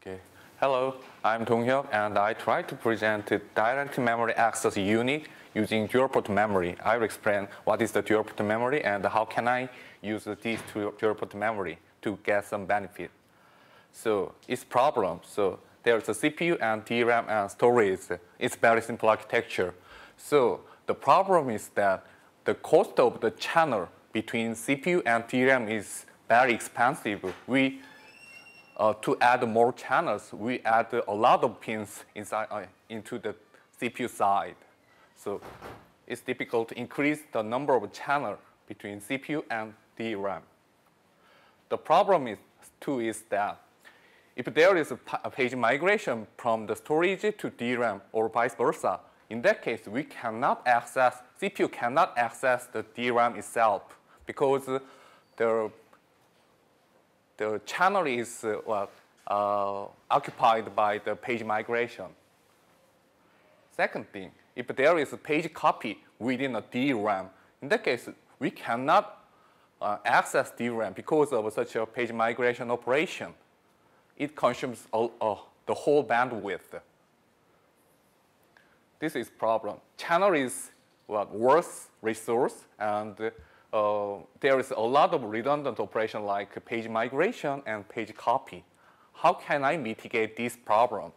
Okay. Hello, I'm Dong Hyuk, and I try to present the direct memory access unit using dual-port memory. I will explain what is the dual-port memory and how can I use this dual-port memory to get some benefit. So it's problem. So there's a CPU and DRAM and storage. It's very simple architecture. So the problem is that the cost of the channel between CPU and DRAM is very expensive. To add more channels, we add a lot of pins inside into the CPU side. So it's difficult to increase the number of channels between CPU and DRAM. The problem is too is that if there is a page migration from the storage to DRAM or vice versa, in that case we cannot access, CPU cannot access the DRAM itself because the channel is occupied by the page migration. Second thing, if there is a page copy within a DRAM, in that case, we cannot access DRAM because of such a page migration operation. It consumes the whole bandwidth. This is problem. Channel is worse resource, and there is a lot of redundant operation like page migration and page copy. How can I mitigate these problems?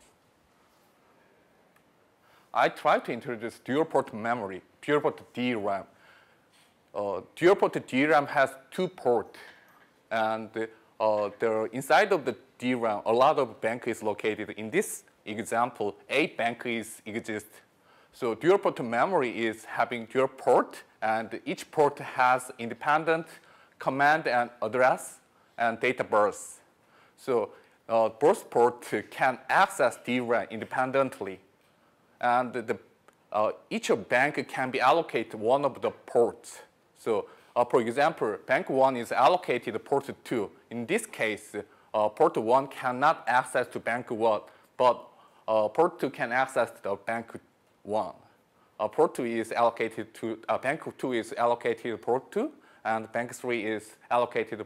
I try to introduce dual-port memory, dual-port DRAM. Dual-port DRAM has two ports, and inside of the DRAM, a lot of bank is located. In this example, 8 bank exist. So dual-port memory is having dual port, and each port has independent command and address and data bus. So both ports can access DRAM independently, and each bank can be allocated one of the ports. So for example, bank 1 is allocated port 2. In this case, port 1 cannot access to bank 1, but port 2 can access the bank 1. Port 2 is allocated to bank 2 is allocated to port 2, and bank 3 is allocated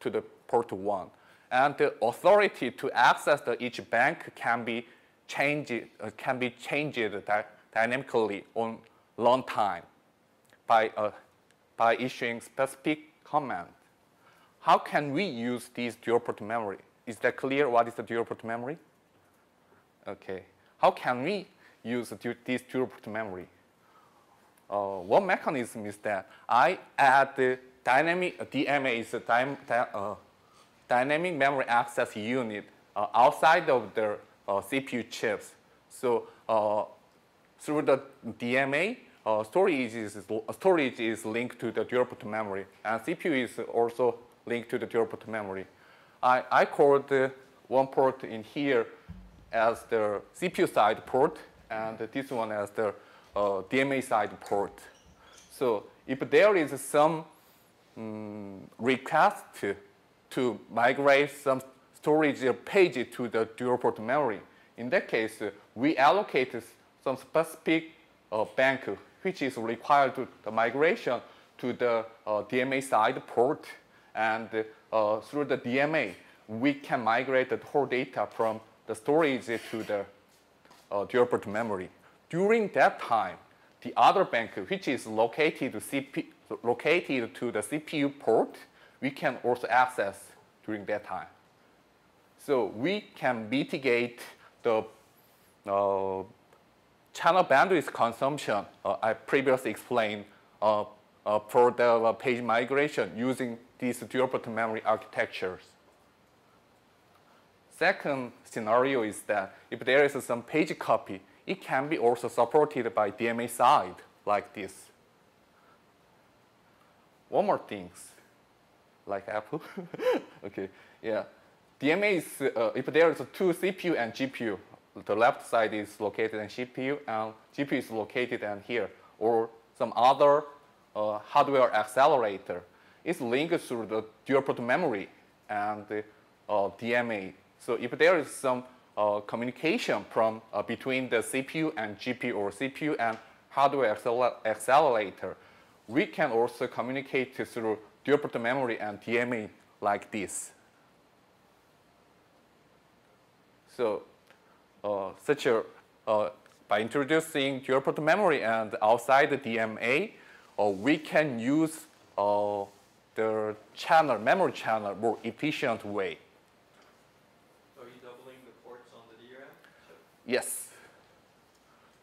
to the port 1. And the authority to access each bank can be changed dynamically on long time by issuing specific command. How can we use this dual-port memory? Is that clear? What is the dual-port memory? Okay. How can we use this dual-port memory? One mechanism is that I add the dynamic DMA is a dynamic memory access unit outside of the CPU chips. So through the DMA, storage is linked to the dual-port memory, and CPU is also linked to the dual-port memory. I called one port in here as the CPU side port, and this one as the DMA side port. So if there is some request to migrate some storage page to the dual-port memory, in that case, we allocate some specific bank which is required to the migration to the DMA side port, and through the DMA, we can migrate the whole data from the storage to the dual-port memory. During that time, the other bank, which is located to the CPU port, we can also access during that time. So we can mitigate the channel bandwidth consumption I previously explained for the page migration using these dual-port memory architectures. Second scenario is that if there is some page copy, it can be also supported by DMA side, like this. One more thing, like Apple. Okay, yeah. DMA is, if there is two CPU and GPU, the left side is located in CPU, and GPU is located in here, or some other hardware accelerator. It's linked through the dual-port memory and DMA. So if there is some communication from between the CPU and GPU, or CPU and hardware accelerator, we can also communicate through dual-port memory and DMA like this. So such a, by introducing dual-port memory and outside the DMA, we can use the channel, memory channel, more efficient way. Are you doubling the ports on the DRAM chip? Yes.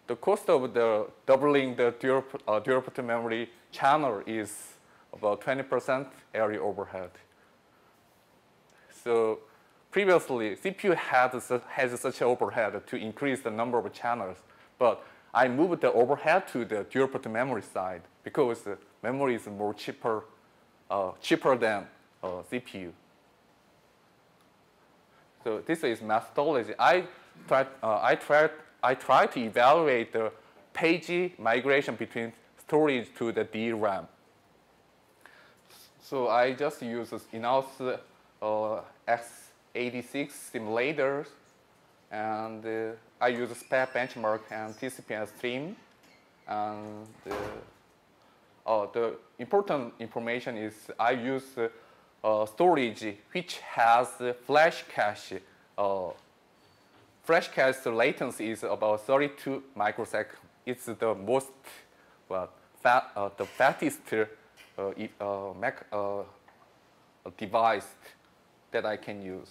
The cost of the doubling the dual-port memory channel is about 20% area overhead. So previously, CPU has such an overhead to increase the number of channels, but I moved the overhead to the dual-port memory side because memory is more cheaper than CPU. So this is methodology. I try to evaluate the page migration between storage to the DRAM. So I just use in-house x86 simulators, and I use SPEC benchmark and TCPN stream. And the important information is I use storage which has flash cache. Flash cache latency is about 32 microseconds. It's the most, well, the fastest device that I can use.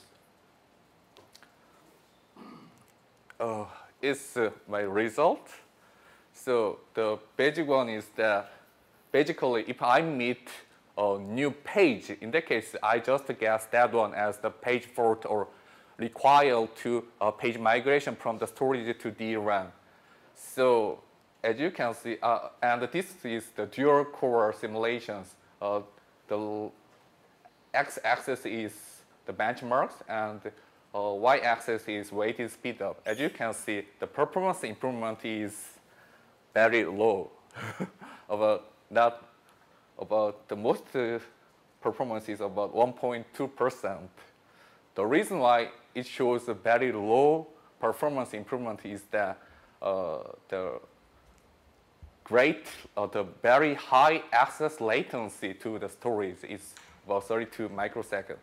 It's my result. So the basic one is that basically if I meet a new page, in that case I just guess that one as the page fault or required to page migration from the storage to DRAM. So as you can see, and this is the dual core simulations. The x-axis is the benchmarks and y-axis is weighted speed up. As you can see, the performance improvement is very low. about the most performance is about 1.2%. The reason why it shows a very low performance improvement is that the very high access latency to the storage is about 32 microseconds.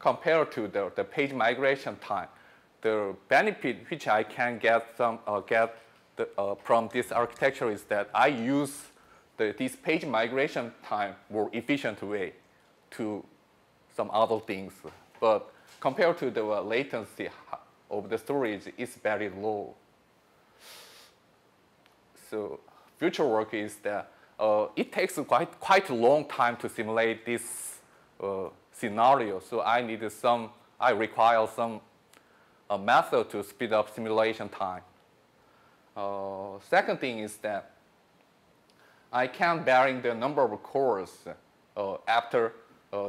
Compared to the page migration time, the benefit which I can get from this architecture is that I use this page migration time more efficient way to some other things. But compared to the latency of the storage, it's very low. So future work is that it takes quite a long time to simulate this scenario. So I require some method to speed up simulation time. Second thing is that I can vary the number of cores after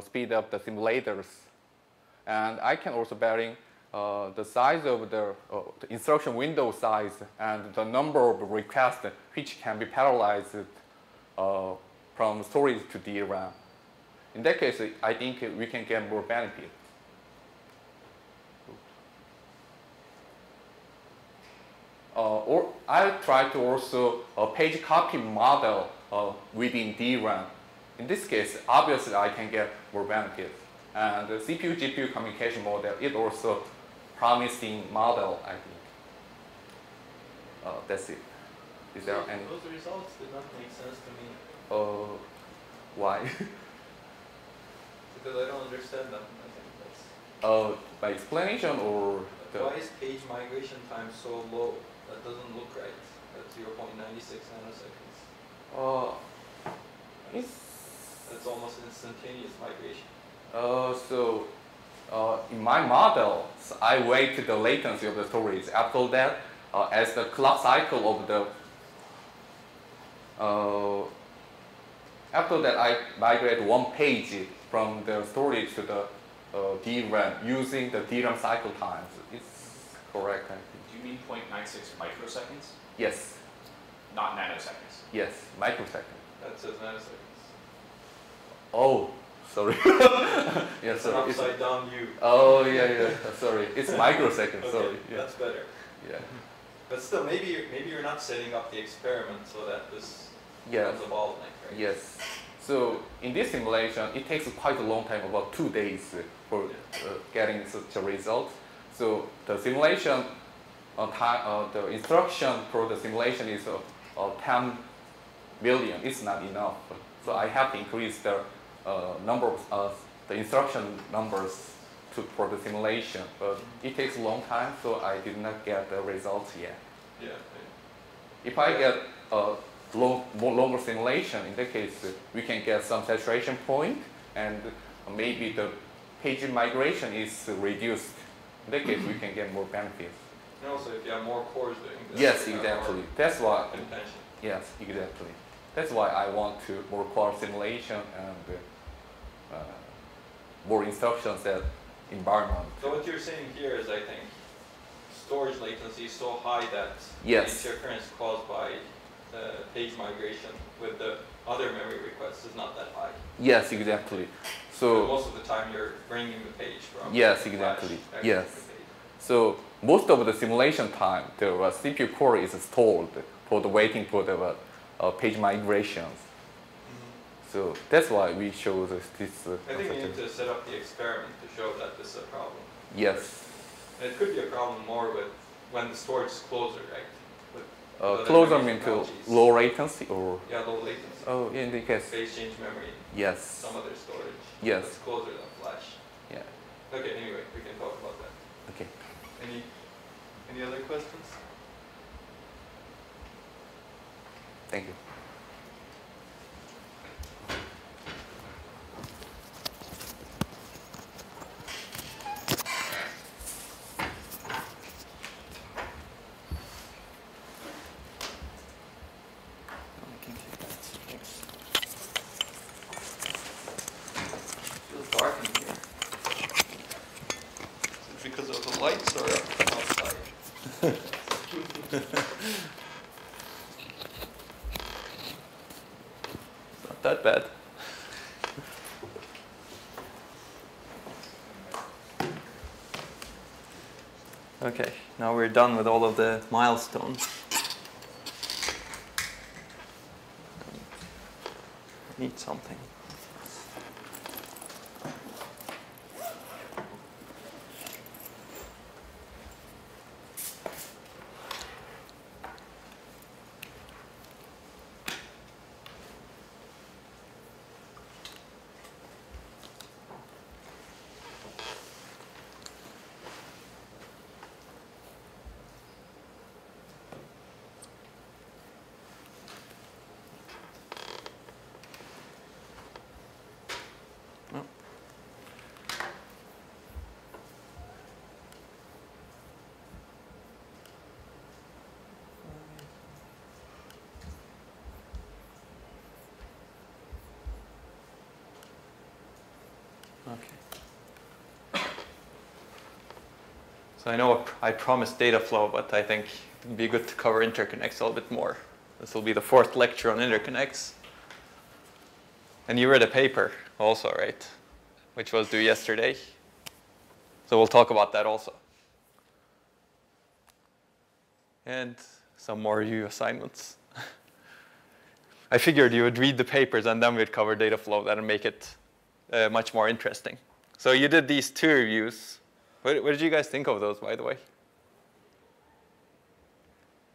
speed up the simulators, and I can also vary the size of the instruction window size and the number of requests which can be parallelized from storage to DRAM. In that case, I think we can get more benefit. Or I try to also page copy model within DRAM. In this case, obviously I can get more benefits. And the CPU-GPU communication model is also promising model, I think. That's it. Is there any? Those results did not make sense to me. Why? Because I don't understand them. I think that's. Oh, my explanation or? Why is page migration time so low? That doesn't look right. That's 0.96 nanoseconds. That's almost instantaneous migration. In my model, I weight the latency of the storage. After that, as the clock cycle of the after that, I migrate one page from the storage to the DRAM using the DRAM cycle times. It's correct, I think. Do you mean 0.96 microseconds? Yes. Not nanoseconds. Yes, microseconds. That says nanoseconds. Oh. Sorry. Yeah, sorry. Upside down U. Oh yeah. Sorry, it's microseconds. Okay, sorry. Yeah. That's better. Yeah. But still, maybe you're not setting up the experiment so that this becomes a bottleneck, right? Yes. So in this simulation, it takes quite a long time, about 2 days, for getting such a result. So the simulation time, the instruction for the simulation is 10 million. It's not enough. So I have to increase the number of the instruction numbers for the simulation, but it takes a long time. So I did not get the results yet. Yeah. If I get a longer simulation, in that case, we can get some saturation point, and maybe the page migration is reduced. In that case, we can get more benefits. And also, if you have more cores doing this, yes, exactly. That's why. Intention. Yes, exactly. That's why I want to more core simulation and more instructions at environment. So what you're saying here is, I think, storage latency is so high that yes, the interference caused by page migration with the other memory requests is not that high. Yes, exactly. So most of the time you're bringing the page from. Yes, exactly. Yes. So most of the simulation time, the CPU core is stalled for the waiting for the page migrations. Mm-hmm. So that's why we show this. I think we need to set up the experiment to show that this is a problem. Yes. It could be a problem more with when the storage is closer, right? Closer means low latency or? Yeah, low latency. Oh, in the case. Phase change memory. Yes. Some other storage. Yes. That's closer than flash. Yeah. Okay, anyway, we can talk about that. Okay. Any other questions? Thank you. Okay, now we're done with all of the milestones. I need something. Okay. So I know I promised data flow, but I think it would be good to cover interconnects a little bit more. This will be the 4th lecture on interconnects. And you read a paper also, right? Which was due yesterday. So we'll talk about that also. And some more review assignments. I figured you would read the papers and then we'd cover data flow. That'll make it much more interesting. So you did these 2 reviews. What did you guys think of those, by the way?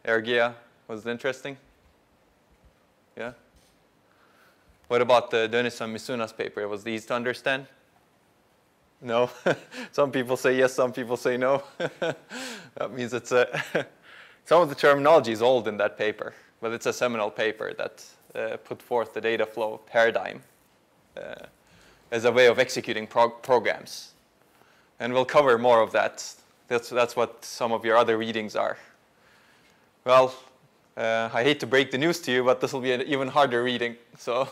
Ergia, was it interesting? Yeah? What about the Dennis and Misuna's paper? It was easy to understand? No? Some people say yes, some people say no. That means it's a... Some of the terminology is old in that paper, but it's a seminal paper that put forth the data flow paradigm. As a way of executing programs. And we'll cover more of that. That's what some of your other readings are. Well, I hate to break the news to you, but this will be an even harder reading. So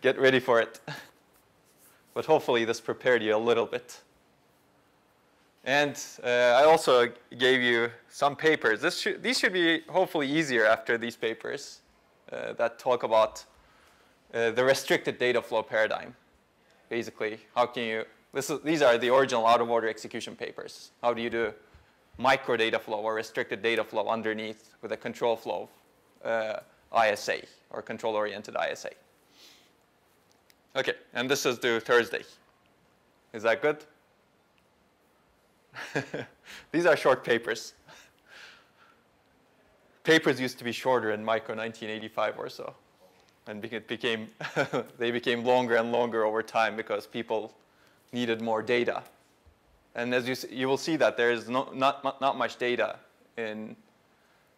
get ready for it. But hopefully this prepared you a little bit. And I also gave you some papers. These should be hopefully easier after these papers that talk about the restricted data flow paradigm. Basically, how can you, these are the original out-of-order execution papers. How do you do micro data flow or restricted data flow underneath with a control flow ISA or control-oriented ISA? Okay, and this is due Thursday. Is that good? These are short papers. Papers used to be shorter in Micro 1985 or so. And it became they became longer and longer over time because people needed more data. And as you will see that there is not much data in,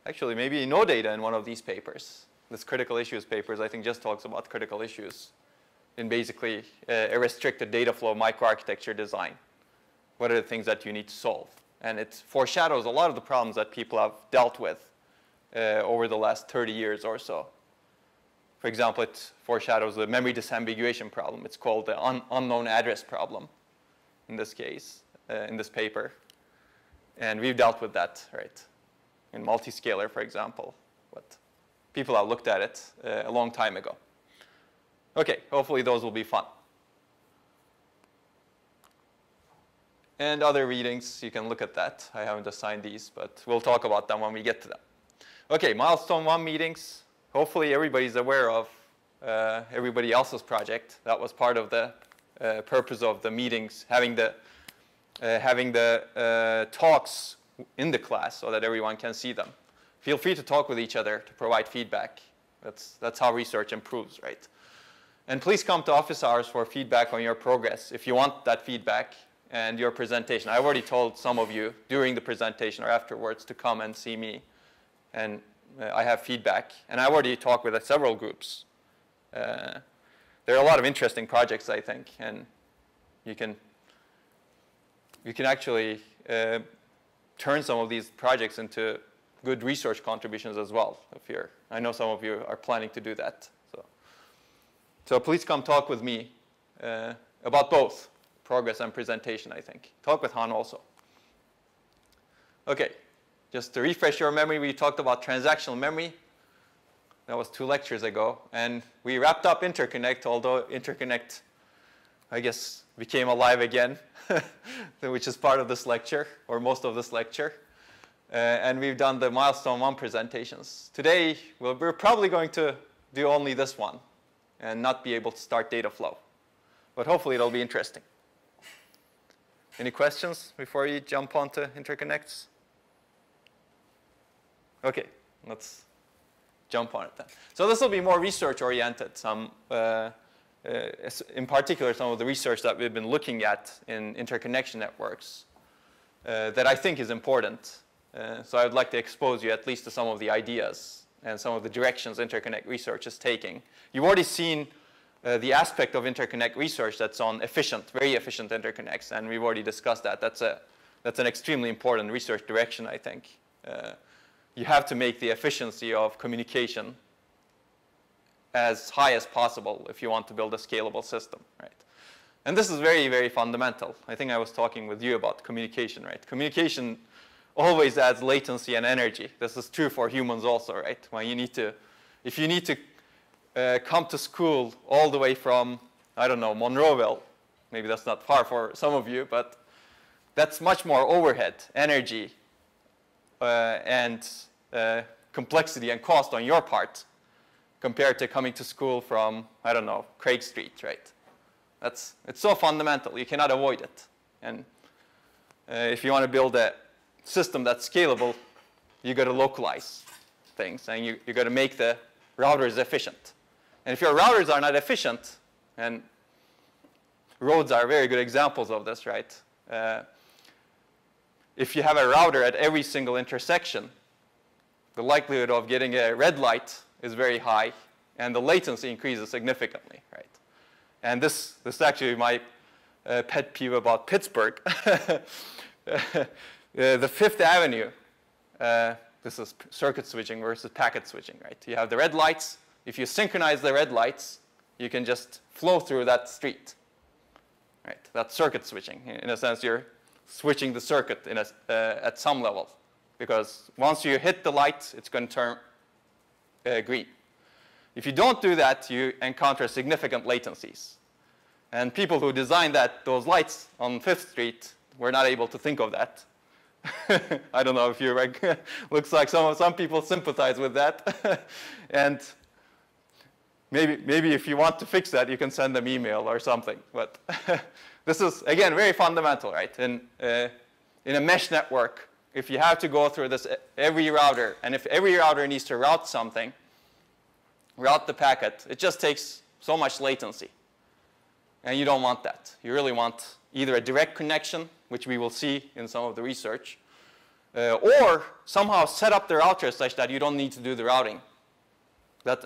actually maybe no data in one of these papers. This critical issues papers, I think, just talks about critical issues in basically a restricted data flow microarchitecture design. What are the things that you need to solve? And it foreshadows a lot of the problems that people have dealt with over the last 30 years or so. For example, it foreshadows the memory disambiguation problem. It's called the unknown address problem in this case, in this paper. And we've dealt with that, right? In multiscaler, for example. But people have looked at it a long time ago. Okay, hopefully those will be fun. And other readings, you can look at that. I haven't assigned these, but we'll talk about them when we get to them. Okay, milestone one meetings. Hopefully everybody's aware of everybody else's project. That was part of the purpose of the meetings, having the talks in the class so that everyone can see them. Feel free to talk with each other to provide feedback. That's how research improves, right? And please come to office hours for feedback on your progress if you want that feedback and your presentation. I've already told some of you during the presentation or afterwards to come and see me. And I have feedback. And I already talked with several groups. There are a lot of interesting projects, I think. And you can actually turn some of these projects into good research contributions as well. If you're, I know some of you are planning to do that. So please come talk with me about both progress and presentation, I think. Talk with Han also. OK, just to refresh your memory, we talked about transactional memory. That was 2 lectures ago. And we wrapped up interconnect, although interconnect, I guess, became alive again, which is part of this lecture, or most of this lecture. And we've done the milestone 1 presentations. Today, we're probably going to do only this one and not be able to start data flow. But hopefully it'll be interesting. Any questions before you jump onto interconnects? OK, let's jump on it then. So this will be more research oriented, in particular some of the research that we've been looking at in interconnection networks that I think is important. So I would like to expose you at least to some of the ideas and some of the directions interconnect research is taking. You've already seen the aspect of interconnect research that's on efficient, very efficient interconnects, and we've already discussed that. That's an extremely important research direction, I think. You have to make the efficiency of communication as high as possible if you want to build a scalable system, right? And this is very, very fundamental. I think I was talking with you about communication, right? Communication always adds latency and energy. This is true for humans also, right? When you need to, if you need to come to school all the way from, I don't know, Monroeville, maybe that's not far for some of you, but that's much more overhead, energy, and complexity and cost on your part compared to coming to school from, I don't know, Craig Street, right? It's so fundamental. You cannot avoid it. And if you want to build a system that's scalable, you got to localize things, and you got to make the routers efficient. And if your routers are not efficient, and roads are very good examples of this, right? If you have a router at every single intersection, the likelihood of getting a red light is very high, and the latency increases significantly, right? And this is actually my pet peeve about Pittsburgh. The Fifth Avenue, this is circuit switching versus packet switching, right? You have the red lights. If you synchronize the red lights, you can just flow through that street, right? That's circuit switching. In a sense, you're switching the circuit in at some level, because once you hit the light, it's going to turn green. If you don't do that, you encounter significant latencies. And people who designed those lights on 5th Street were not able to think of that. I don't know if you looks like some people sympathize with that. And maybe if you want to fix that, you can send them email or something. But this is, again, very fundamental, right? In in a mesh network, if you have to go through this every router, and if every router needs to route something, route the packet, it just takes so much latency. And you don't want that. You really want either a direct connection, which we will see in some of the research, or somehow set up the router such that you don't need to do the routing.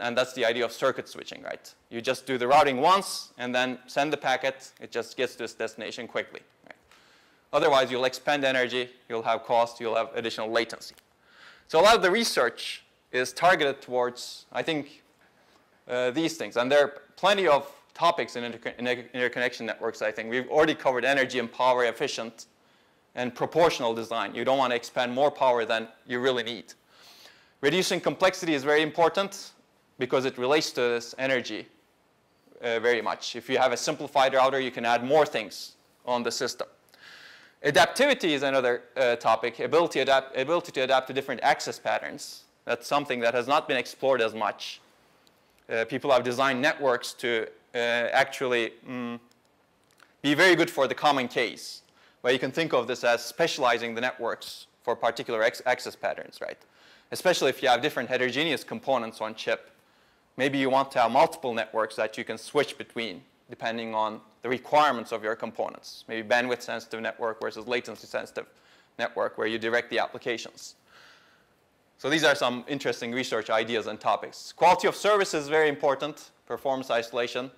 And that's the idea of circuit switching, right? You just do the routing once and then send the packet. It just gets to its destination quickly. Right? Otherwise, you'll expend energy, you'll have cost, you'll have additional latency. So a lot of the research is targeted towards, I think, these things. And there are plenty of topics in interconnection networks, I think. We've already covered energy and power efficient and proportional design. You don't want to expend more power than you really need. Reducing complexity is very important because it relates to this energy very much. If you have a simplified router, you can add more things on the system. Adaptivity is another topic, ability to adapt to different access patterns. That's something that has not been explored as much. People have designed networks to actually be very good for the common case. But you can think of this as specializing the networks for particular access patterns, right? Especially if you have different heterogeneous components on chip. Maybe you want to have multiple networks that you can switch between depending on the requirements of your components. Maybe bandwidth-sensitive network versus latency-sensitive network where you direct the applications. So these are some interesting research ideas and topics. Quality of service is very important. Performance isolation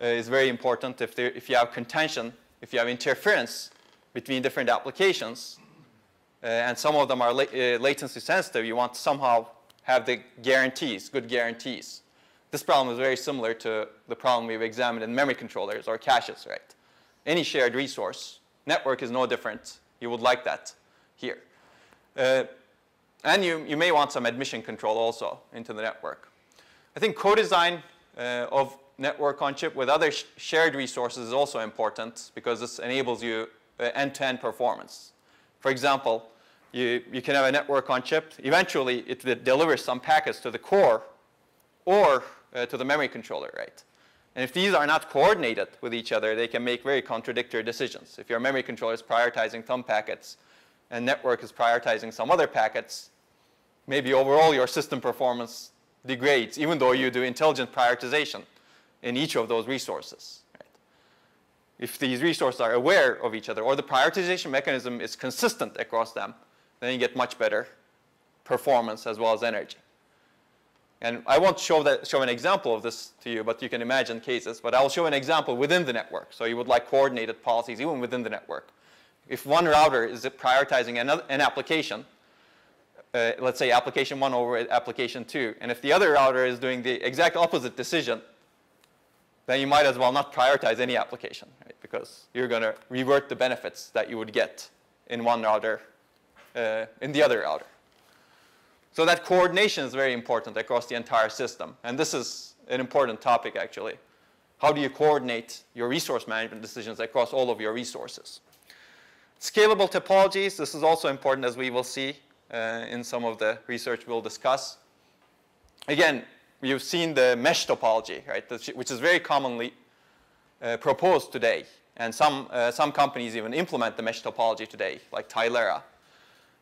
is very important. If you have contention, if you have interference between different applications, and some of them are latency sensitive, you want to somehow have the guarantees, good guarantees. This problem is very similar to the problem we've examined in memory controllers or caches, right? Any shared resource. Network is no different. You would like that here. And you may want some admission control also into the network. I think co-design of network on chip with other shared resources is also important because this enables you end-to-end performance. For example, you can have a network on chip. Eventually, it delivers some packets to the core or to the memory controller, right? And if these are not coordinated with each other, they can make very contradictory decisions. If your memory controller is prioritizing some packets and network is prioritizing some other packets, maybe overall your system performance degrades, even though you do intelligent prioritization in each of those resources. If these resources are aware of each other or the prioritization mechanism is consistent across them, then you get much better performance as well as energy. And I won't show an example of this to you, but you can imagine cases. But I'll show an example within the network. So you would like coordinated policies even within the network. If one router is prioritizing an application, let's say application 1 over application 2, and if the other router is doing the exact opposite decision, then you might as well not prioritize any application, right? Because you're going to revert the benefits that you would get in one router in the other router. So that coordination is very important across the entire system. And this is an important topic, actually. How do you coordinate your resource management decisions across all of your resources? Scalable topologies. This is also important, as we will see in some of the research we'll discuss. Again, you've seen the mesh topology, right, which is very commonly proposed today. And some companies even implement the mesh topology today, like Tilera.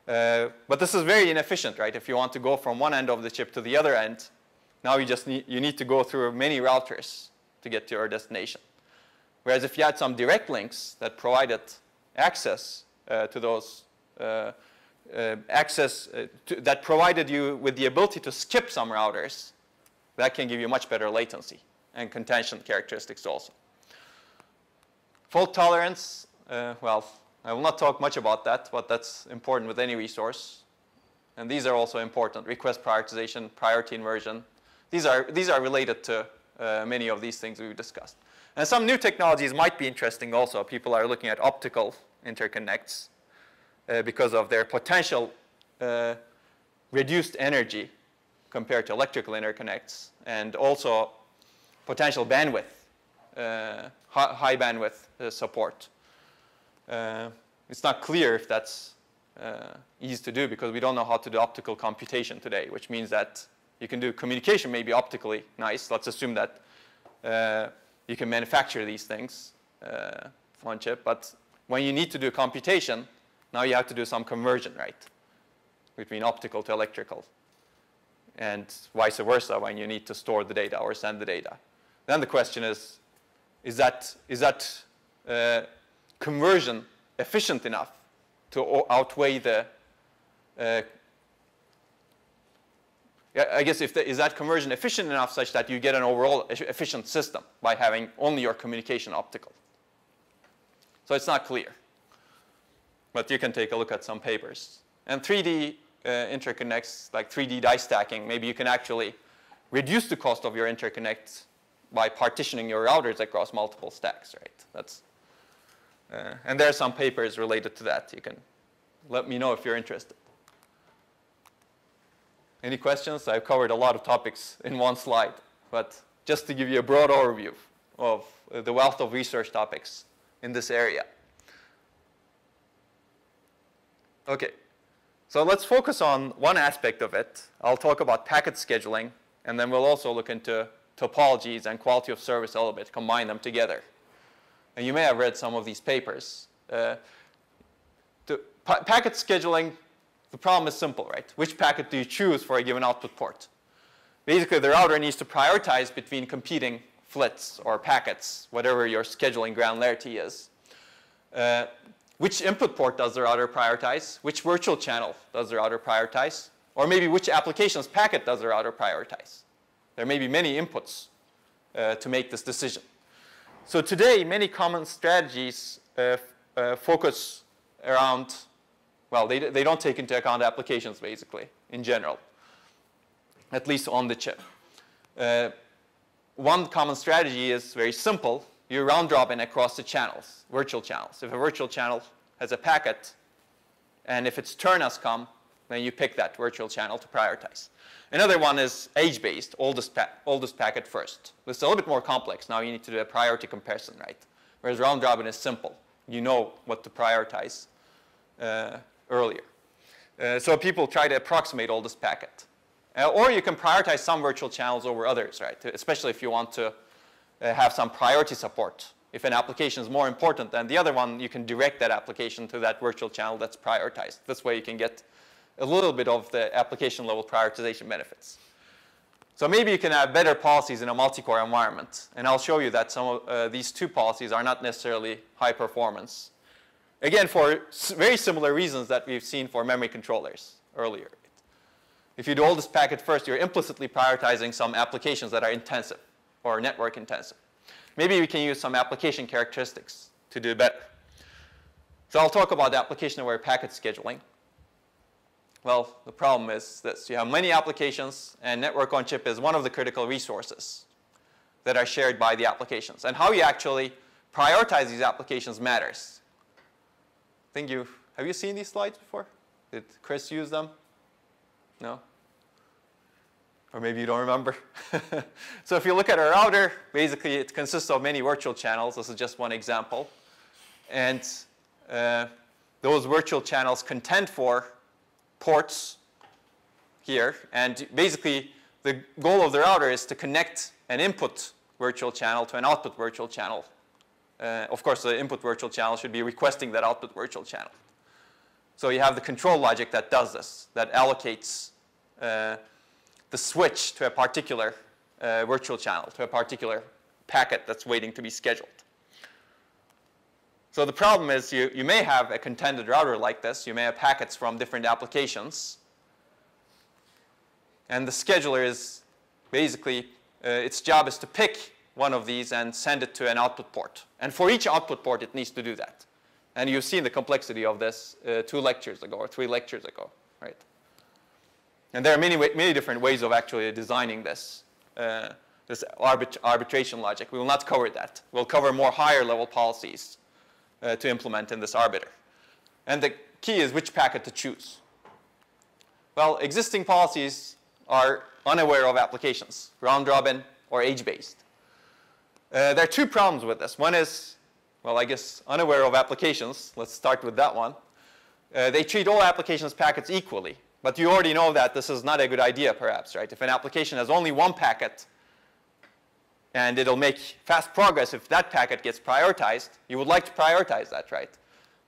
But this is very inefficient, right? If you want to go from one end of the chip to the other end, now you need to go through many routers to get to your destination. Whereas if you had some direct links that provided access to those that provided you with the ability to skip some routers, that can give you much better latency and contention characteristics also. Fault tolerance, well, I will not talk much about that, but that's important with any resource. And these are also important, request prioritization, priority inversion. These are related to many of these things we've discussed. And some new technologies might be interesting also. People are looking at optical interconnects because of their potential reduced energy compared to electrical interconnects, and also potential bandwidth, high bandwidth support. It's not clear if that's easy to do because we don't know how to do optical computation today, which means that you can do communication maybe optically nice. Let's assume that you can manufacture these things on chip, but when you need to do computation, Now you have to do some conversion, right? Between optical to electrical. And vice versa when you need to store the data or send the data. Then the question is that conversion efficient enough to outweigh the I guess is that conversion efficient enough such that you get an overall efficient system by having only your communication optical? So it's not clear. But you can take a look at some papers. And 3D interconnects, like 3D die stacking, maybe you can actually reduce the cost of your interconnects by partitioning your routers across multiple stacks, right? That's, and there are some papers related to that. You can let me know if you're interested. Any questions? I've covered a lot of topics in one slide, but just to give you a broad overview of the wealth of research topics in this area. Okay, so let's focus on one aspect of it. I'll talk about packet scheduling, and then we'll also look into topologies and quality of service a little bit, combine them together. And you may have read some of these papers. Packet scheduling, the problem is simple, right? Which packet do you choose for a given output port? Basically, the router needs to prioritize between competing flits or packets, whatever your scheduling granularity is. Which input port does the router prioritize? Which virtual channel does the router prioritize? Or maybe which application's packet does the router prioritize? There may be many inputs to make this decision. So today, many common strategies focus around, well, they don't take into account applications, basically, in general, at least on the chip. One common strategy is very simple. You round robin across the channels, virtual channels. If a virtual channel has a packet, and if its turn has come, then you pick that virtual channel to prioritize. Another one is age-based, oldest packet first. This is a little bit more complex. Now you need to do a priority comparison, right? Whereas round robin is simple. You know what to prioritize earlier. So people try to approximate oldest packet. Or you can prioritize some virtual channels over others, right? Especially if you want to have some priority support. If an application is more important than the other one, you can direct that application to that virtual channel that's prioritized. This way you can get a little bit of the application level prioritization benefits. So maybe you can have better policies in a multi-core environment. And I'll show you that some of these two policies are not necessarily high performance. Again, for very similar reasons that we've seen for memory controllers earlier. If you do oldest packet first, you're implicitly prioritizing some applications that are intensive or network intensive. Maybe we can use some application characteristics to do better. So I'll talk about application-aware packet scheduling. Well, the problem is this. You have many applications, and network on chip is one of the critical resources that are shared by the applications. And how you actually prioritize these applications matters. Have you seen these slides before? Did Chris use them? No? Or maybe you don't remember. So if you look at a router, basically it consists of many virtual channels. This is just one example. And those virtual channels contend for ports here. And basically the goal of the router is to connect an input virtual channel to an output virtual channel. Of course, the input virtual channel should be requesting that output virtual channel. So you have the control logic that does this, that allocates the switch to a particular virtual channel, to a particular packet that's waiting to be scheduled. So the problem is you may have a contended router like this. You may have packets from different applications. And the scheduler is basically, its job is to pick one of these and send it to an output port. And for each output port, it needs to do that. And you've seen the complexity of this 2 lectures ago or 3 lectures ago, right? And there are many different ways of actually designing this, this arbitration logic. We will not cover that. We'll cover more higher level policies to implement in this arbiter. And the key is which packet to choose. Well, existing policies are unaware of applications, round robin or age-based. There are two problems with this. One is, well, I guess unaware of applications. Let's start with that one. They treat all applications packets equally. But you already know that this is not a good idea, perhaps, right? If an application has only one packet and it'll make fast progress if that packet gets prioritized, you would like to prioritize that, right?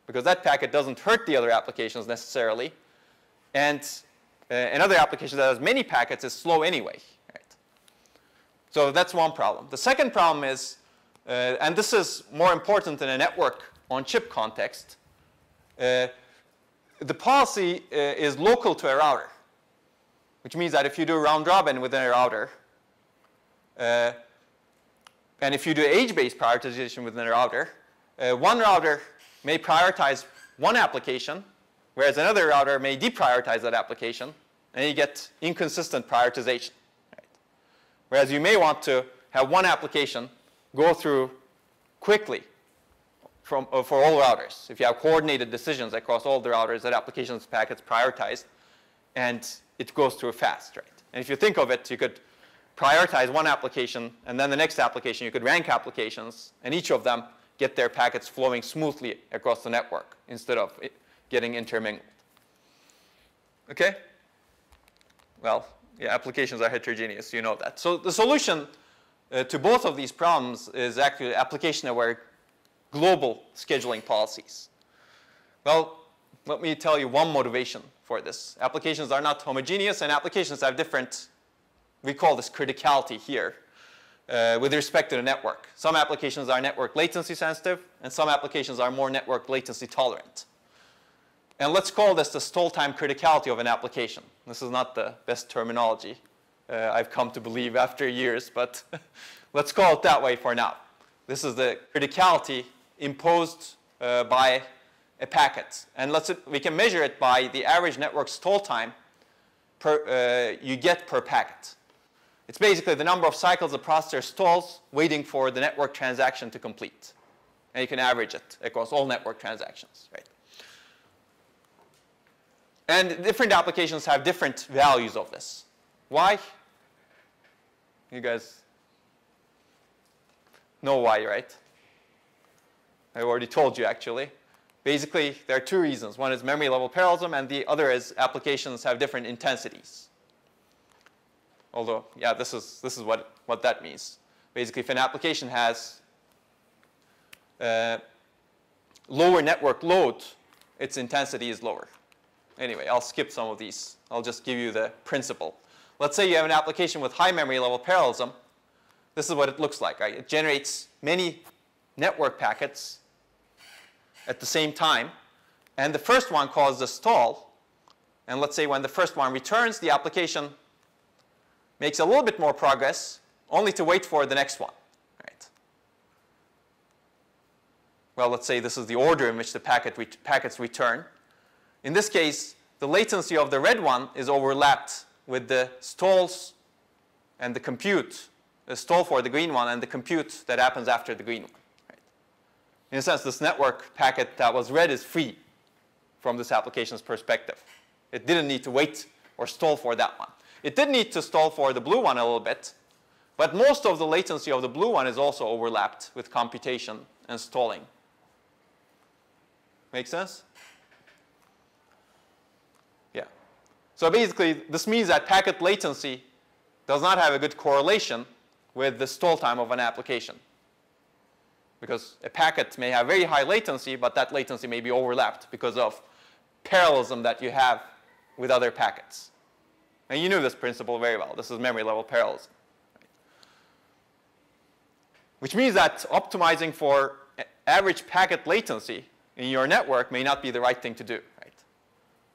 because that packet doesn't hurt the other applications necessarily. And another application that has many packets is slow anyway. Right? So that's one problem. The second problem is, and this is more important in a network on chip context, the policy is local to a router, which means that if you do round robin within a router, and if you do age-based prioritization within a router, one router may prioritize one application, whereas another router may deprioritize that application, and you get inconsistent prioritization. Right? Whereas you may want to have one application go through quickly for all routers. If you have coordinated decisions across all the routers, that application's packet's prioritized, and it goes through fast. Right? And if you think of it, you could prioritize one application, and then the next application, you could rank applications, and each of them get their packets flowing smoothly across the network instead of it getting intermingled. OK? Well, yeah, applications are heterogeneous. You know that. So the solution to both of these problems is actually application-aware global scheduling policies. Well, let me tell you one motivation for this. Applications are not homogeneous, and applications have different, we call this criticality here, with respect to the network. Some applications are network latency sensitive, and some applications are more network latency tolerant. And let's call this the stall time criticality of an application. This is not the best terminology I've come to believe after years, but let's call it that way for now. This is the criticality imposed by a packet. And we can measure it by the average network stall time you get per packet. It's basically the number of cycles the processor stalls waiting for the network transaction to complete. And you can average it across all network transactions. Right? And different applications have different values of this. Why? You guys know why, right? I already told you, actually. Basically, there are two reasons. One is memory level parallelism, and the other is applications have different intensities. Although, yeah, this is what that means. Basically, if an application has lower network load, its intensity is lower. Anyway, I'll skip some of these. I'll just give you the principle. Let's say you have an application with high memory level parallelism. This is what it looks like. Right? It generates many network packets at the same time. And the first one causes a stall. And let's say when the first one returns, the application makes a little bit more progress, only to wait for the next one. Right? Well, let's say this is the order in which the packets return. In this case, the latency of the red one is overlapped with the stalls and the compute, the stall for the green one and the compute that happens after the green one. Right? In a sense, this network packet that was red is free from this application's perspective. It didn't need to wait or stall for that one. It did need to stall for the blue one a little bit, but most of the latency of the blue one is also overlapped with computation and stalling. Make sense? So basically, this means that packet latency does not have a good correlation with the stall time of an application. Because a packet may have very high latency, but that latency may be overlapped because of parallelism that you have with other packets. And you knew this principle very well. This is memory level parallelism. Right? Which means that optimizing for average packet latency in your network may not be the right thing to do.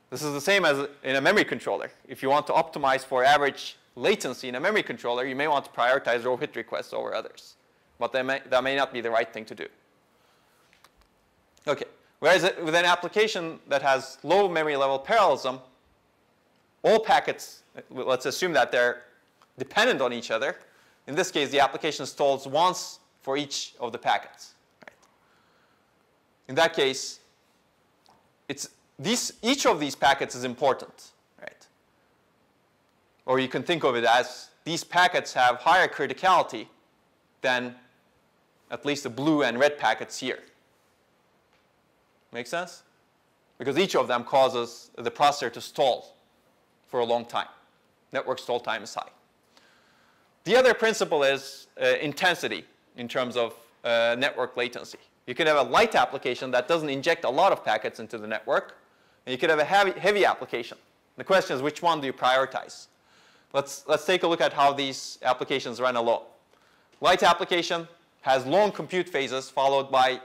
This is the same as in a memory controller. If you want to optimize for average latency in a memory controller, you may want to prioritize row hit requests over others. But that may not be the right thing to do. OK. Whereas with an application that has low memory level parallelism, all packets, let's assume that they're dependent on each other. In this case, the application stalls once for each of the packets. Right? In that case, each of these packets is important, right? Or you can think of it as these packets have higher criticality than at least the blue and red packets here. Make sense? Because each of them causes the processor to stall for a long time. Network stall time is high. The other principle is intensity in terms of network latency. You could have a light application that doesn't inject a lot of packets into the network, and you could have a heavy application. The question is, which one do you prioritize? Let's take a look at how these applications run alone. Light application has long compute phases followed by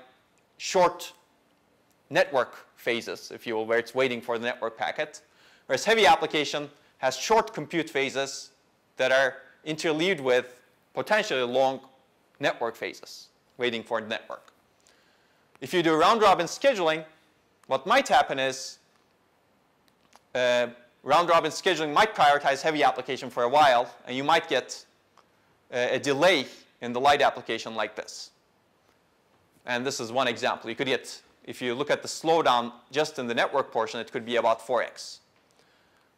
short network phases, if you will, where it's waiting for the network packet. Whereas heavy application has short compute phases that are interleaved with potentially long network phases, waiting for the network. If you do round-robin scheduling, what might happen is round-robin scheduling might prioritize heavy application for a while, and you might get a delay in the light application like this. And this is one example. You could get, if you look at the slowdown just in the network portion, it could be about 4x.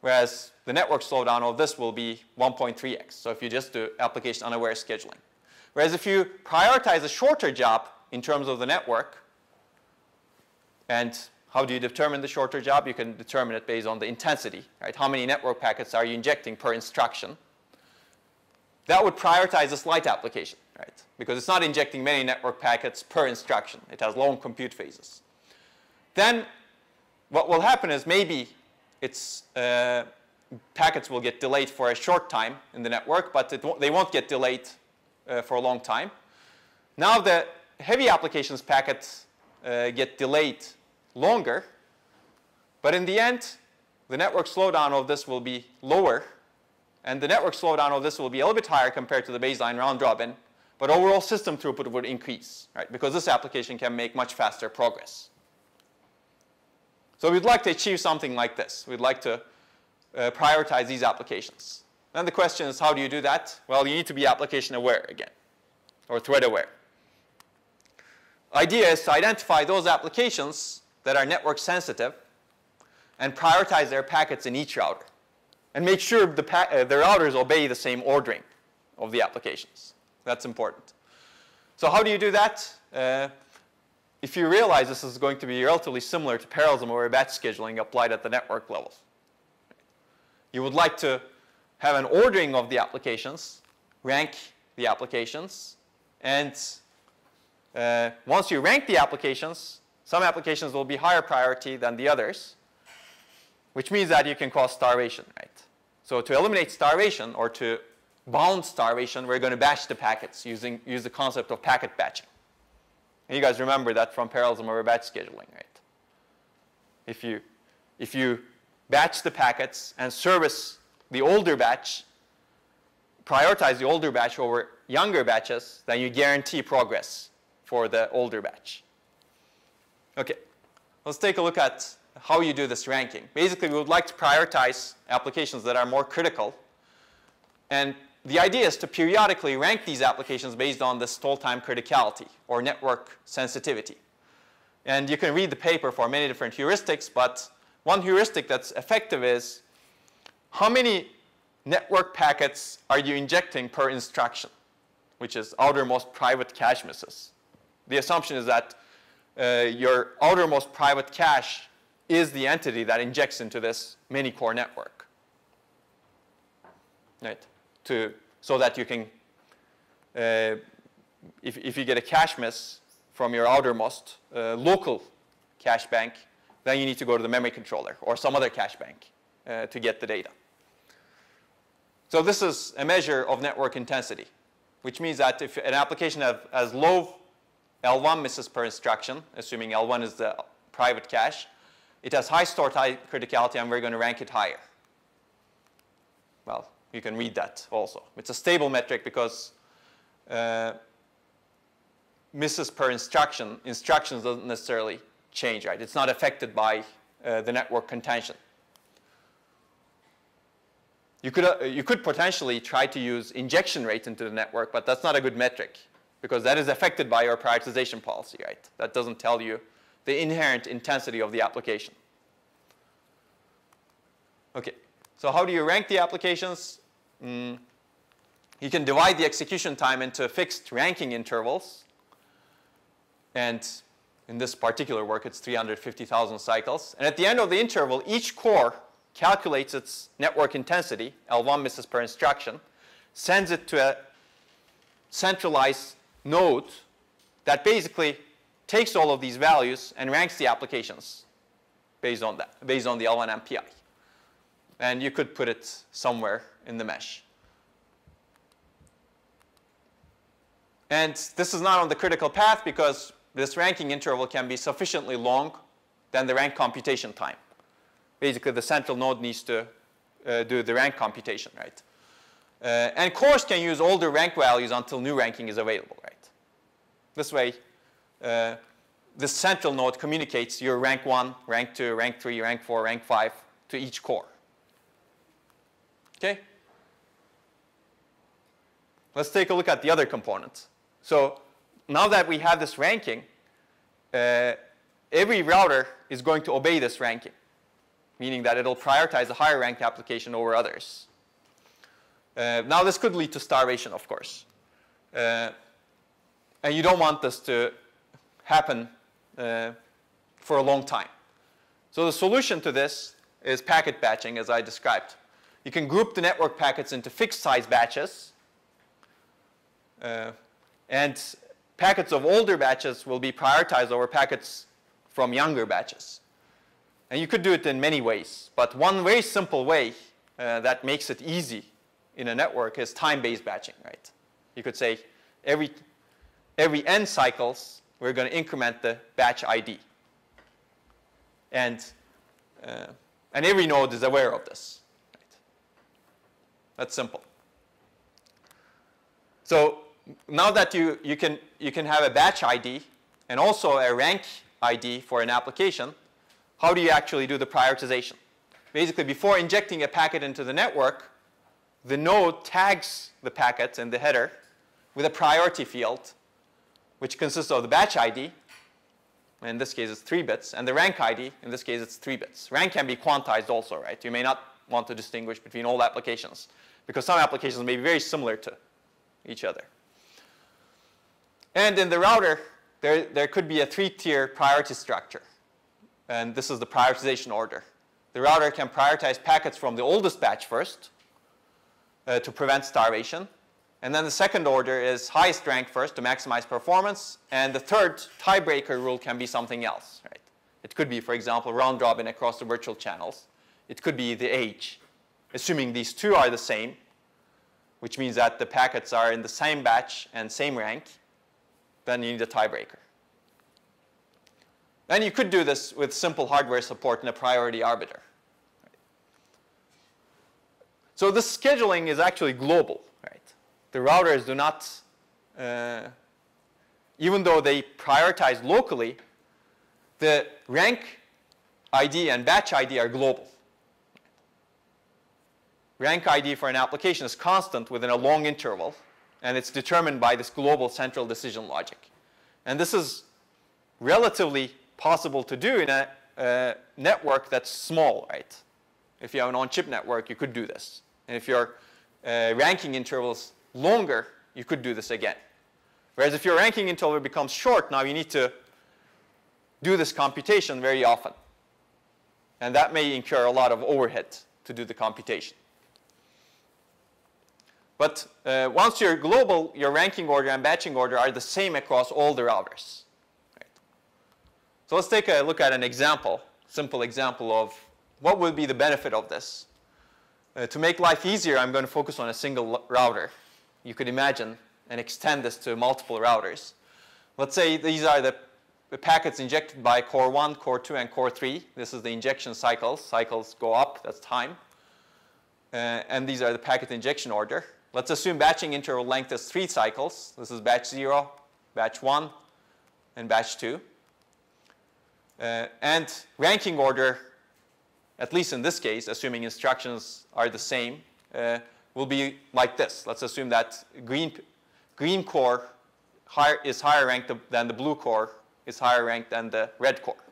Whereas the network slowdown of this will be 1.3x. So if you just do application unaware scheduling. Whereas if you prioritize a shorter job in terms of the network, and how do you determine the shorter job? You can determine it based on the intensity, right? How many network packets are you injecting per instruction? That would prioritize this light application, right? Because it's not injecting many network packets per instruction. It has long compute phases. Then what will happen is maybe its packets will get delayed for a short time in the network, but they won't get delayed for a long time. Now the heavy applications packets get delayed longer, but in the end, the network slowdown of this will be lower, and the network slowdown of this will be a little bit higher compared to the baseline round robin, but overall system throughput would increase, right? Because this application can make much faster progress. So we'd like to achieve something like this. We'd like to prioritize these applications. Then the question is, how do you do that? Well, you need to be application aware again, or thread aware. Idea is to identify those applications that are network sensitive and prioritize their packets in each router, and make sure the routers obey the same ordering of the applications. That's important. So how do you do that? If you realize this is going to be relatively similar to parallelism or batch scheduling applied at the network level, you would like to have an ordering of the applications, rank the applications, and once you rank the applications, some applications will be higher priority than the others, which means that you can cause starvation, right? So to eliminate starvation or to bound starvation, we're going to batch the packets use the concept of packet batching. And you guys remember that from parallelism over batch scheduling, right? If you batch the packets and service the older batch, prioritize the older batch over younger batches, then you guarantee progress for the older batch. Okay, let's take a look at how you do this ranking. Basically, we would like to prioritize applications that are more critical. And the idea is to periodically rank these applications based on this total time criticality or network sensitivity. And you can read the paper for many different heuristics, but one heuristic that's effective is how many network packets are you injecting per instruction, which is outermost private cache misses. The assumption is that your outermost private cache is the entity that injects into this many-core network, right? So that you can, if you get a cache miss from your outermost local cache bank, then you need to go to the memory controller or some other cache bank to get the data. So this is a measure of network intensity, which means that if an application has low L1 misses per instruction, assuming L1 is the private cache, it has high store time criticality, and we're going to rank it higher. Well, you can read that also. It's a stable metric because misses per instruction, instructions doesn't necessarily change, right? It's not affected by the network contention. You could potentially try to use injection rate into the network, but that's not a good metric, because that is affected by your prioritization policy, right? That doesn't tell you the inherent intensity of the application. Okay, so how do you rank the applications? You can divide the execution time into fixed ranking intervals. And in this particular work, it's 350,000 cycles. And at the end of the interval, each core calculates its network intensity, L1 misses per instruction, sends it to a centralized node that basically takes all of these values and ranks the applications based on that, based on the L1 MPI. And you could put it somewhere in the mesh. And this is not on the critical path because this ranking interval can be sufficiently long than the rank computation time. Basically, the central node needs to do the rank computation, right? And cores can use older rank values until new ranking is available, right? This way, the central node communicates your rank 1, rank 2, rank 3, rank 4, rank 5 to each core. Okay? Let's take a look at the other component. So now that we have this ranking, every router is going to obey this ranking, meaning that it'll prioritize a higher ranked application over others. Now this could lead to starvation, of course. And you don't want this to happen for a long time. So the solution to this is packet batching, as I described. You can group the network packets into fixed size batches. And packets of older batches will be prioritized over packets from younger batches. And you could do it in many ways. But one very simple way that makes it easy in a network is time-based batching, right? You could say every n cycles, we're going to increment the batch ID. And every node is aware of this. Right? That's simple. So now that you can have a batch ID and also a rank ID for an application, how do you actually do the prioritization? Basically, before injecting a packet into the network, the node tags the packet in the header with a priority field, which consists of the batch ID. In this case, it's 3 bits. And the rank ID, in this case, it's 3 bits. Rank can be quantized also, right? You may not want to distinguish between all applications, because some applications may be very similar to each other. And in the router, there could be a 3-tier priority structure. And this is the prioritization order. The router can prioritize packets from the oldest batch first to prevent starvation. And then the second order is highest rank first to maximize performance. And the third tiebreaker rule can be something else, right? It could be, for example, round robin across the virtual channels. It could be the age, assuming these two are the same, which means that the packets are in the same batch and same rank. Then you need a tiebreaker. And you could do this with simple hardware support and a priority arbiter. So this scheduling is actually global, right? The routers do not, even though they prioritize locally, the rank ID and batch ID are global. Rank ID for an application is constant within a long interval, and it's determined by this global central decision logic. And this is relatively possible to do in a network that's small, right? If you have an on-chip network, you could do this. And if your ranking interval is longer, you could do this again. Whereas if your ranking interval becomes short, now you need to do this computation very often. And that may incur a lot of overhead to do the computation. But once you're global, your ranking order and batching order are the same across all the routers. Right? So let's take a look at an example, simple example of what would be the benefit of this. To make life easier, I'm going to focus on a single router. You could imagine and extend this to multiple routers. Let's say these are the packets injected by core 1, core 2, and core 3. This is the injection cycles. Cycles go up, that's time. And these are the packet injection order. Let's assume batching interval length is 3 cycles. This is batch 0, batch 1, and batch 2. And ranking order, at least in this case, assuming instructions are the same, will be like this. Let's assume that green core is higher ranked than the blue core is higher ranked than the red core.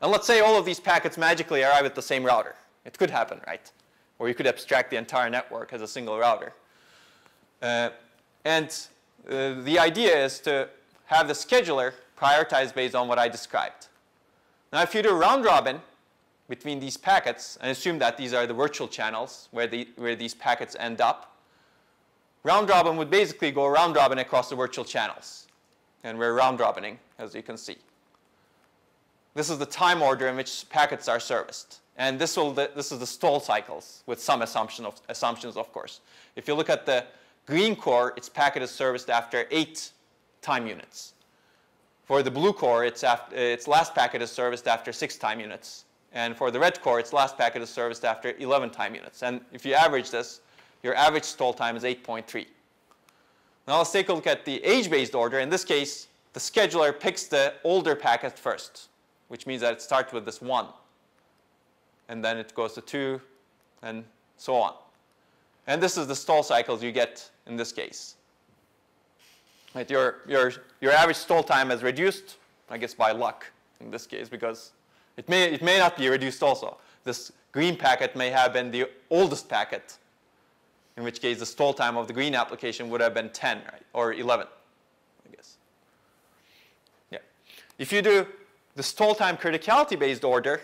And let's say all of these packets magically arrive at the same router. It could happen, right? Or you could abstract the entire network as a single router. And the idea is to have the scheduler prioritize based on what I described. Now, if you do round robin between these packets, and assume that these are the virtual channels where these packets end up, round robin would basically go round robin across the virtual channels. and we're round robining, as you can see. This is the time order in which packets are serviced. And this is the stall cycles with some assumptions, of course. If you look at the green core, its packet is serviced after 8 time units. For the blue core, its last packet is serviced after 6 time units. And for the red core, its last packet is serviced after 11 time units. And if you average this, your average stall time is 8.3. Now let's take a look at the age-based order. In this case, the scheduler picks the older packet first, which means that it starts with this 1. And then it goes to 2, and so on. And this is the stall cycles you get in this case. Right, your average stall time is reduced, I guess by luck in this case, because it may not be reduced also. This green packet may have been the oldest packet, in which case the stall time of the green application would have been 10, right, or 11, I guess. Yeah. If you do the stall time criticality-based order,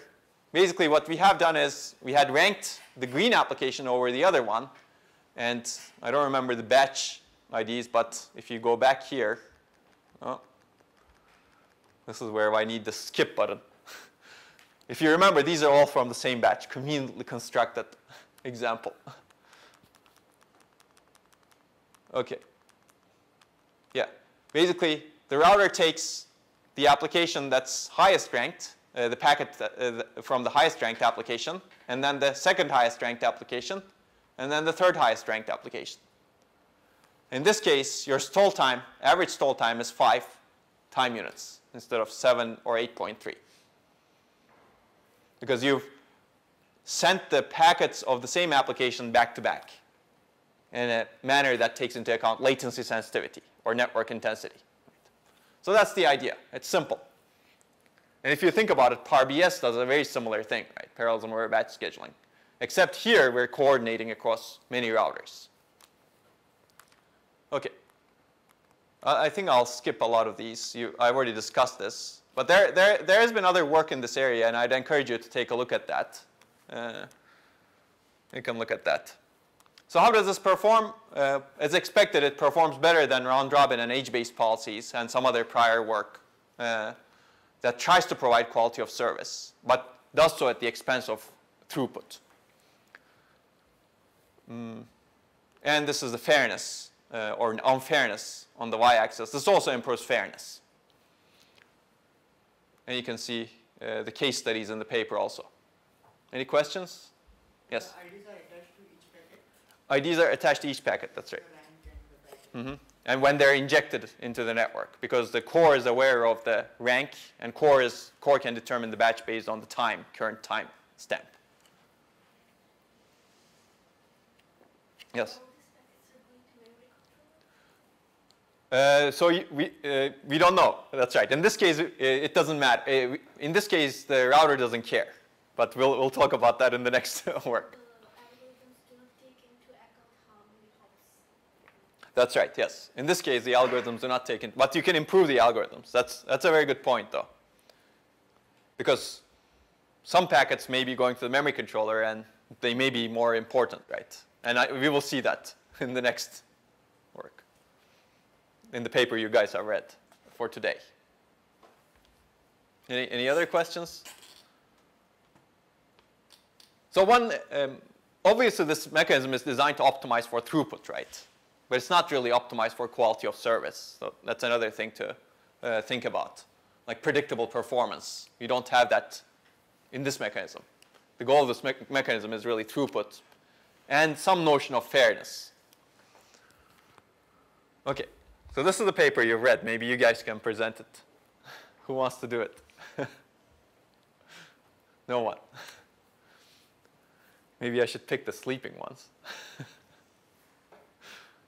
basically what we have done is we had ranked the green application over the other one. And I don't remember the batch IDs, but if you go back here, oh, this is where I need the skip button. If you remember, these are all from the same batch, conveniently constructed example. OK. Yeah. Basically, the router takes the application that's highest ranked, the packet from the highest ranked application, and then the second highest ranked application, and then the third highest ranked application. In this case, your stall time, average stall time is 5 time units instead of 7 or 8.3. Because you've sent the packets of the same application back to back in a manner that takes into account latency sensitivity or network intensity. So that's the idea. It's simple. And if you think about it, PAR-BS does a very similar thing, right? Parallelism over batch scheduling. Except here, we're coordinating across many routers. OK. I think I'll skip a lot of these. I've already discussed this. But there has been other work in this area, and I'd encourage you to take a look at that. You can look at that. So how does this perform? As expected, it performs better than round-robin and age-based policies and some other prior work that tries to provide quality of service, but does so at the expense of throughput. And this is the fairness or unfairness on the y-axis. This also improves fairness. And you can see the case studies in the paper also. Any questions? Yes? The IDs are attached to each packet? IDs are attached to each packet, that's right. Mm-hmm. And when they're injected into the network, because the core is aware of the rank, and core can determine the batch based on the time, current time stamp. Yes? So we don't know. That's right. In this case, it doesn't matter. In this case, the router doesn't care. But we'll talk about that in the next work. That's right, yes. In this case, the algorithms are not taken. But you can improve the algorithms. That's a very good point, though. Because some packets may be going to the memory controller, and they may be more important, right? And we will see that in the next work, in the paper you guys have read for today. Any other questions? So one, obviously, this mechanism is designed to optimize for throughput, right? But it's not really optimized for quality of service. So that's another thing to think about, like predictable performance. You don't have that in this mechanism. The goal of this mechanism is really throughput and some notion of fairness. OK, so this is the paper you've read. Maybe you guys can present it. Who wants to do it? No one. Maybe I should pick the sleeping ones.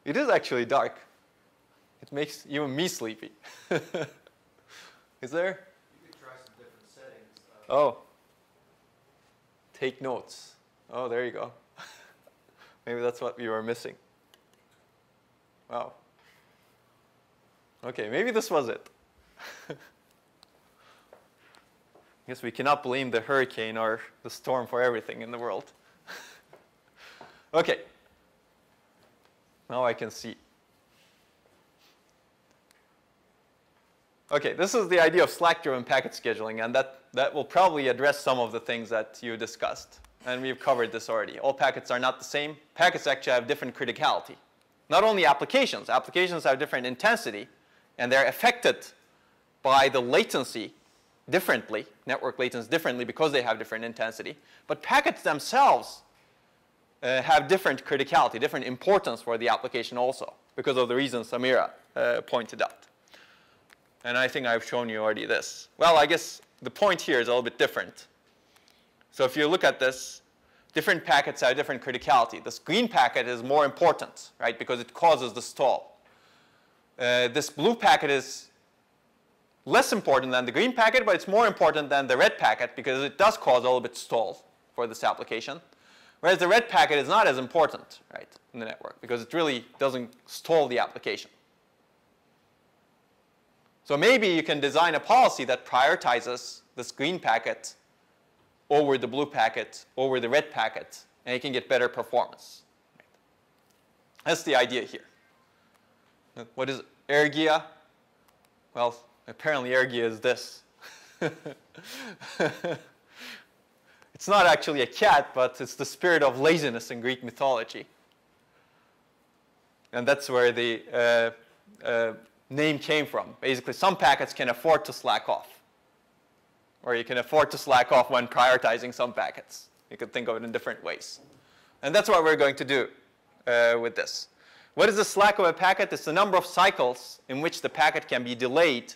It is actually dark. It makes even me sleepy. Is there? You could try some different settings. Oh. Take notes. Oh, there you go. Maybe that's what we were missing. Wow. OK, maybe this was it. I guess we cannot blame the hurricane or the storm for everything in the world. OK. Now I can see. Okay, this is the idea of Slack-driven packet scheduling, and that will probably address some of the things that you discussed. And we've covered this already. All packets are not the same. Packets actually have different criticality. Not only applications. Applications have different intensity, and they're affected by the latency differently, network latency differently, because they have different intensity. But packets themselves have different criticality, different importance for the application also, because of the reasons Samira pointed out. And I think I've shown you already this. Well, I guess the point here is a little bit different. So if you look at this, different packets have different criticality. This green packet is more important, right, because it causes the stall. This blue packet is less important than the green packet, but it's more important than the red packet because it does cause a little bit stall for this application. Whereas the red packet is not as important, right, in the network because it really doesn't stall the application. So maybe you can design a policy that prioritizes this green packet over the blue packet, over the red packet, and you can get better performance. That's the idea here. What is ergia? Well, apparently ergia is this. It's not actually a cat, but it's the spirit of laziness in Greek mythology. And that's where the name came from. Basically, some packets can afford to slack off. Or you can afford to slack off when prioritizing some packets. You could think of it in different ways. And that's what we're going to do with this. What is the slack of a packet? It's the number of cycles in which the packet can be delayed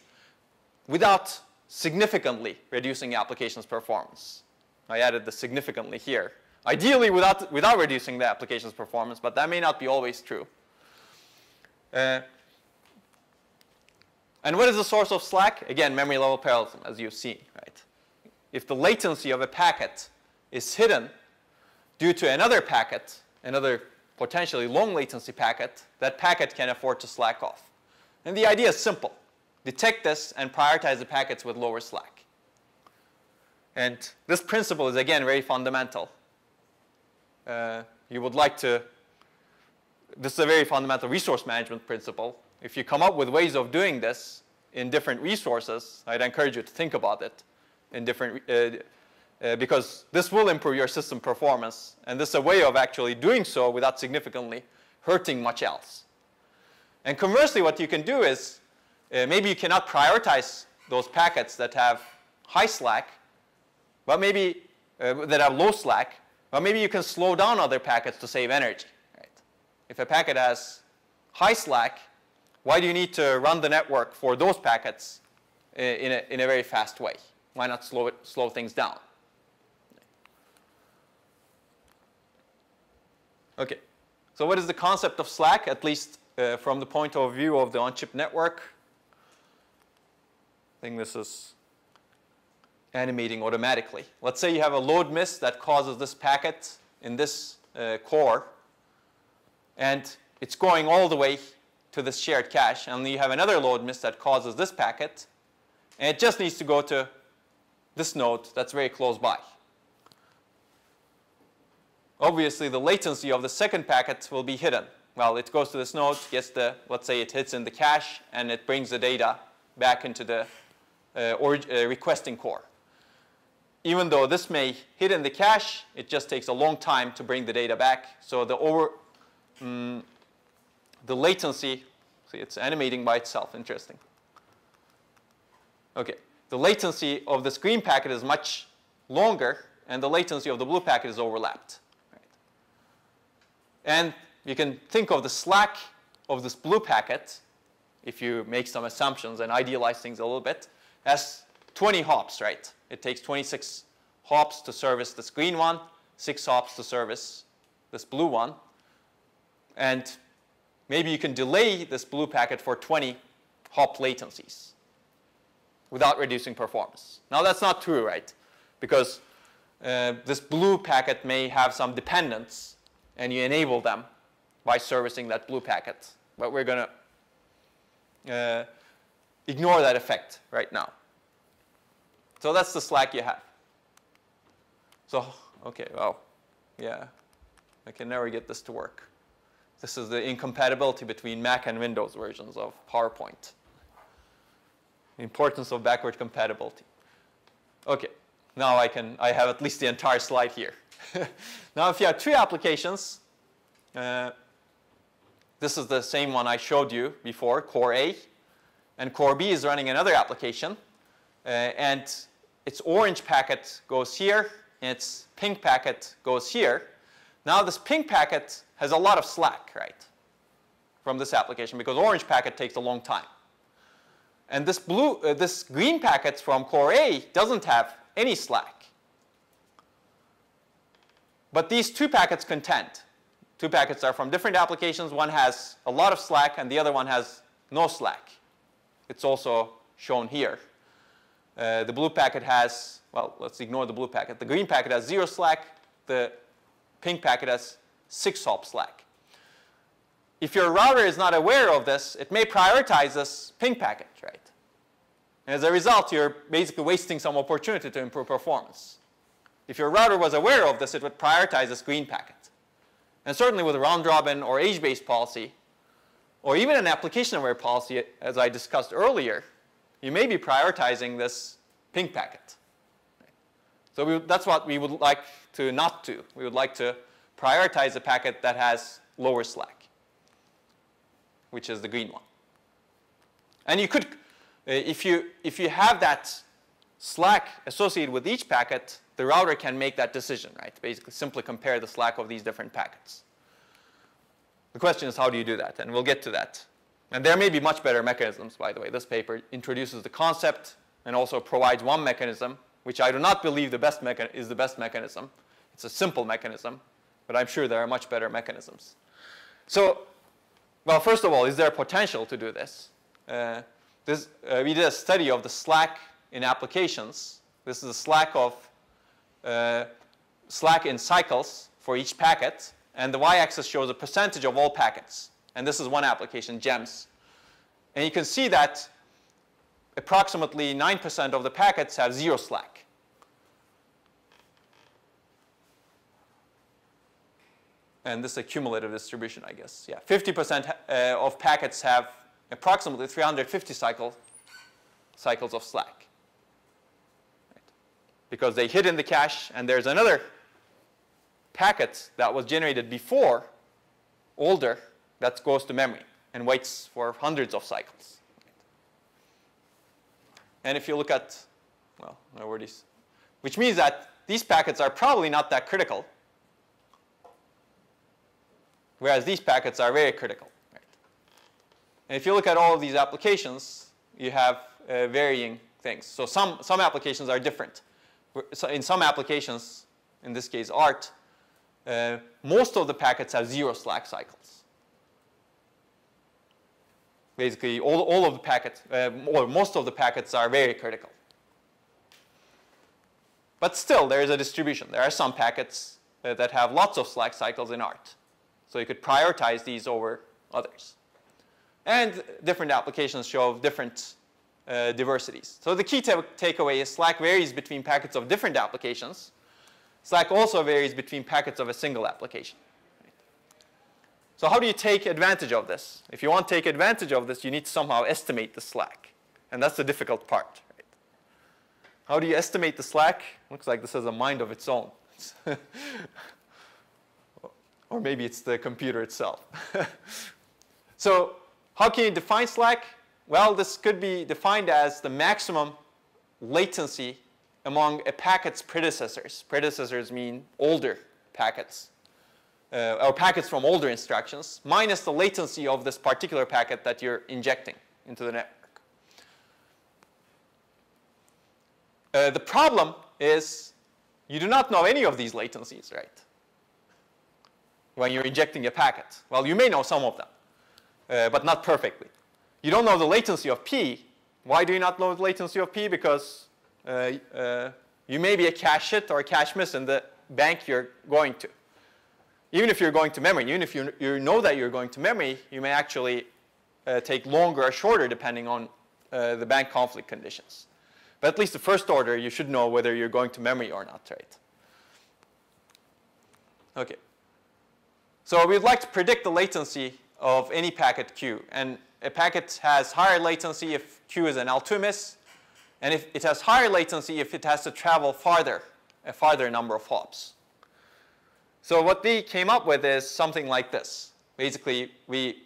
without significantly reducing the application's performance. I added the significantly here. Ideally, without reducing the application's performance, but that may not be always true. And what is the source of slack? Again, memory level parallelism, as you've seen, right? If the latency of a packet is hidden due to another packet, another potentially long latency packet, that packet can afford to slack off. And the idea is simple. Detect this and prioritize the packets with lower slack. And this principle is, again, very fundamental. This is a very fundamental resource management principle. If you come up with ways of doing this in different resources, I'd encourage you to think about it in different, because this will improve your system performance. And this is a way of actually doing so without significantly hurting much else. And conversely, what you can do is maybe you cannot prioritize those packets that have high slack, but maybe that have low slack, but maybe you can slow down other packets to save energy. Right? If a packet has high slack, why do you need to run the network for those packets in a very fast way? Why not slow things down? Okay, so what is the concept of slack, at least from the point of view of the on-chip network? I think this is animating automatically. Let's say you have a load miss that causes this packet in this core, and it's going all the way to this shared cache, and you have another load miss that causes this packet, and it just needs to go to this node that's very close by. Obviously, the latency of the second packet will be hidden. Well, it goes to this node, gets the, let's say it hits in the cache, and it brings the data back into the requesting core. Even though this may hit in the cache, it just takes a long time to bring the data back, so the latency, see, it's animating by itself, interesting. Okay, the latency of this green packet is much longer, and the latency of the blue packet is overlapped. Right? And you can think of the slack of this blue packet, if you make some assumptions and idealize things a little bit, as 20 hops, right? It takes 26 hops to service this green one, 6 hops to service this blue one, and maybe you can delay this blue packet for 20 hop latencies without reducing performance. Now, that's not true, right? Because this blue packet may have some dependents, and you enable them by servicing that blue packet. But we're going to ignore that effect right now. So that's the slack you have. So, OK, well, yeah, I can never get this to work. This is the incompatibility between Mac and Windows versions of PowerPoint. the importance of backward compatibility. Okay, now I have at least the entire slide here. Now if you have two applications, this is the same one I showed you before, core A, and core B is running another application, and its orange packet goes here, and its pink packet goes here. Now this pink packet has a lot of slack, right, from this application, because orange packet takes a long time. And this blue, this green packet from core A doesn't have any slack. But these two packets contend. Two packets are from different applications. One has a lot of slack, and the other one has no slack. It's also shown here. The blue packet has, well, let's ignore the blue packet. The green packet has 0 slack. The pink packet has 6-hop slack. If your router is not aware of this, it may prioritize this pink packet, right? And as a result, you're basically wasting some opportunity to improve performance. If your router was aware of this, it would prioritize this green packet. And certainly with round-robin or age-based policy, or even an application-aware policy, as I discussed earlier, you may be prioritizing this pink packet. So that's what we would like to not do. We would like to prioritize a packet that has lower slack, which is the green one. And you could, if you have that slack associated with each packet, the router can make that decision, right? Basically, simply compare the slack of these different packets. The question is, how do you do that? And we'll get to that. And there may be much better mechanisms, by the way. This paper introduces the concept and also provides one mechanism, which I do not believe is the best mechanism. It's a simple mechanism, but I'm sure there are much better mechanisms. So, well, first of all, is there potential to do this? We did a study of the slack in applications. This is the slack of slack in cycles for each packet, and the y-axis shows a percentage of all packets. And this is one application, GEMS. And you can see that approximately 9% of the packets have 0 slack. And this is a cumulative distribution, I guess. Yeah, 50% of packets have approximately 350 cycles of slack, right? Because they hid in the cache, and there's another packet that was generated before, older, that goes to memory and waits for hundreds of cycles. And if you look at, well, where these, which means that these packets are probably not that critical, whereas these packets are very critical, right? And if you look at all of these applications, you have varying things. So some applications are different. So in some applications, in this case ART, most of the packets have 0 slack cycles. Basically, all of the packets, or most of the packets are very critical. But still, there is a distribution. There are some packets that have lots of slack cycles in ART. So you could prioritize these over others. And different applications show different diversities. So the key takeaway is slack varies between packets of different applications. Slack also varies between packets of a single application. So how do you take advantage of this? If you want to take advantage of this, you need to somehow estimate the slack. And that's the difficult part, right? How do you estimate the slack? Looks like this has a mind of its own. Or maybe it's the computer itself. So how can you define slack? Well, this could be defined as the maximum latency among a packet's predecessors. Predecessors mean older packets. Or packets from older instructions, minus the latency of this particular packet that you're injecting into the network. The problem is you do not know any of these latencies, right? When you're injecting a packet. Well, you may know some of them, but not perfectly. You don't know the latency of P. Why do you not know the latency of P? Because you may be a cache hit or a cache miss in the bank you're going to. Even if you're going to memory, even if you know that you're going to memory, you may actually take longer or shorter depending on the bank conflict conditions. But at least the first order, you should know whether you're going to memory or not, right? Okay. So we'd like to predict the latency of any packet Q. And a packet has higher latency if Q is an L2 miss, and if it has higher latency if it has to travel farther, a farther number of hops. So what we came up with is something like this. Basically, we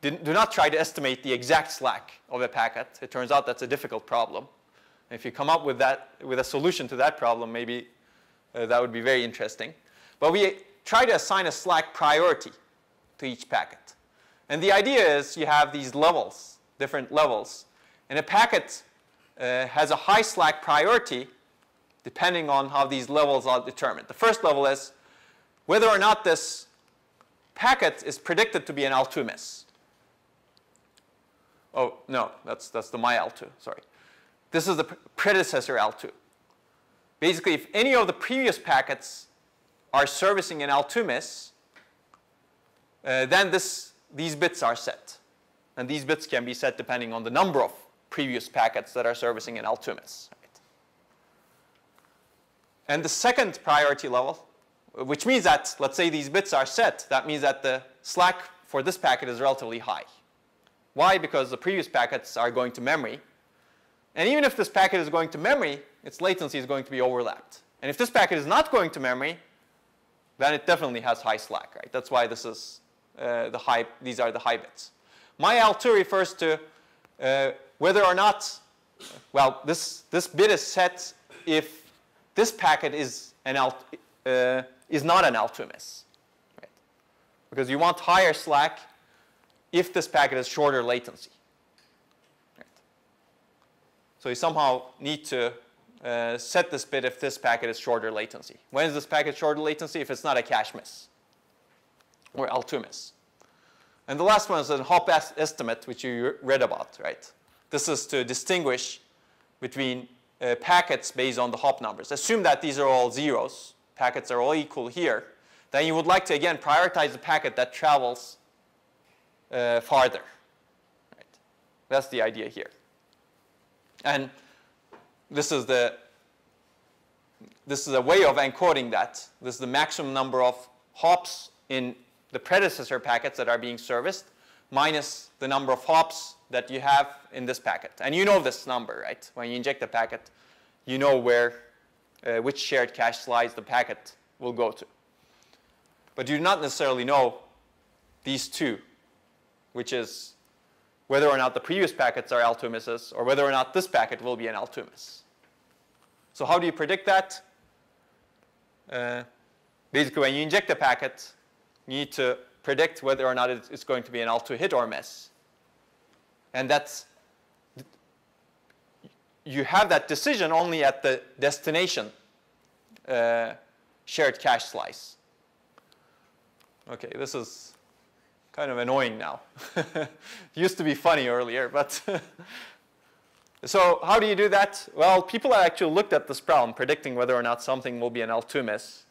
do not try to estimate the exact slack of a packet. It turns out that's a difficult problem. If you come up with a solution to that problem, maybe that would be very interesting. But we try to assign a slack priority to each packet. And the idea is you have these levels, different levels. And a packet has a high slack priority depending on how these levels are determined. The first level is whether or not this packet is predicted to be an L2 miss. Oh, no, that's the my L2, sorry. This is the predecessor L2. Basically, if any of the previous packets are servicing an L2 miss, then these bits are set. And these bits can be set depending on the number of previous packets that are servicing an L2 miss. Right? And the second priority level, which means that, let's say these bits are set, that means that the slack for this packet is relatively high. Why? Because the previous packets are going to memory. And even if this packet is going to memory, its latency is going to be overlapped. And if this packet is not going to memory, then it definitely has high slack, right? That's why this is these are the high bits. My L2 refers to whether or not, well, this bit is set if this packet is an is not an L2 miss, right? Because you want higher slack if this packet has shorter latency. Right? So you somehow need to set this bit if this packet is shorter latency. When is this packet shorter latency? If it's not a cache miss or L2 miss. And the last one is a hop estimate, which you read about, right? This is to distinguish between packets based on the hop numbers. Assume that these are all zeros. Packets are all equal here. Then you would like to, again, prioritize the packet that travels farther. Right? That's the idea here. And this is a way of encoding that. This is the maximum number of hops in the predecessor packets that are being serviced minus the number of hops that you have in this packet. And you know this number, right? When you inject the packet, you know where, which shared cache slice the packet will go to. But you do not necessarily know these two, which is whether or not the previous packets are L2 misses or whether or not this packet will be an L2 miss. So how do you predict that? Basically, when you inject a packet, you need to predict whether or not it's going to be an L2 hit or miss. And that's, you have that decision only at the destination shared cache slice. OK, this is kind of annoying now. It used to be funny earlier, but so how do you do that? Well, people have actually looked at this problem, predicting whether or not something will be an L2 miss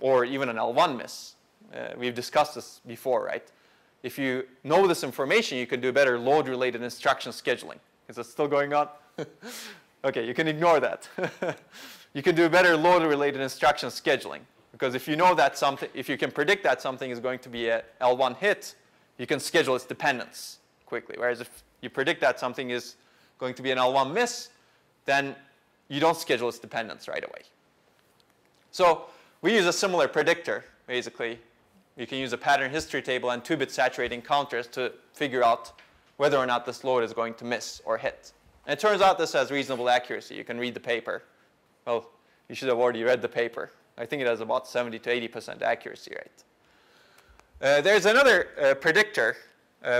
or even an L1 miss. We've discussed this before, right? If you know this information, you can do better load-related instruction scheduling. Is it still going on? OK, you can ignore that. You can do better load-related instruction scheduling. Because if you know that something, if you can predict that something is going to be an L1 hit, you can schedule its dependence quickly. Whereas if you predict that something is going to be an L1 miss, then you don't schedule its dependence right away. So we use a similar predictor, basically. You can use a pattern history table and 2-bit saturating counters to figure out whether or not this load is going to miss or hit. And it turns out this has reasonable accuracy. You can read the paper. Well, you should have already read the paper. I think it has about 70 to 80% accuracy, right? There's another predictor,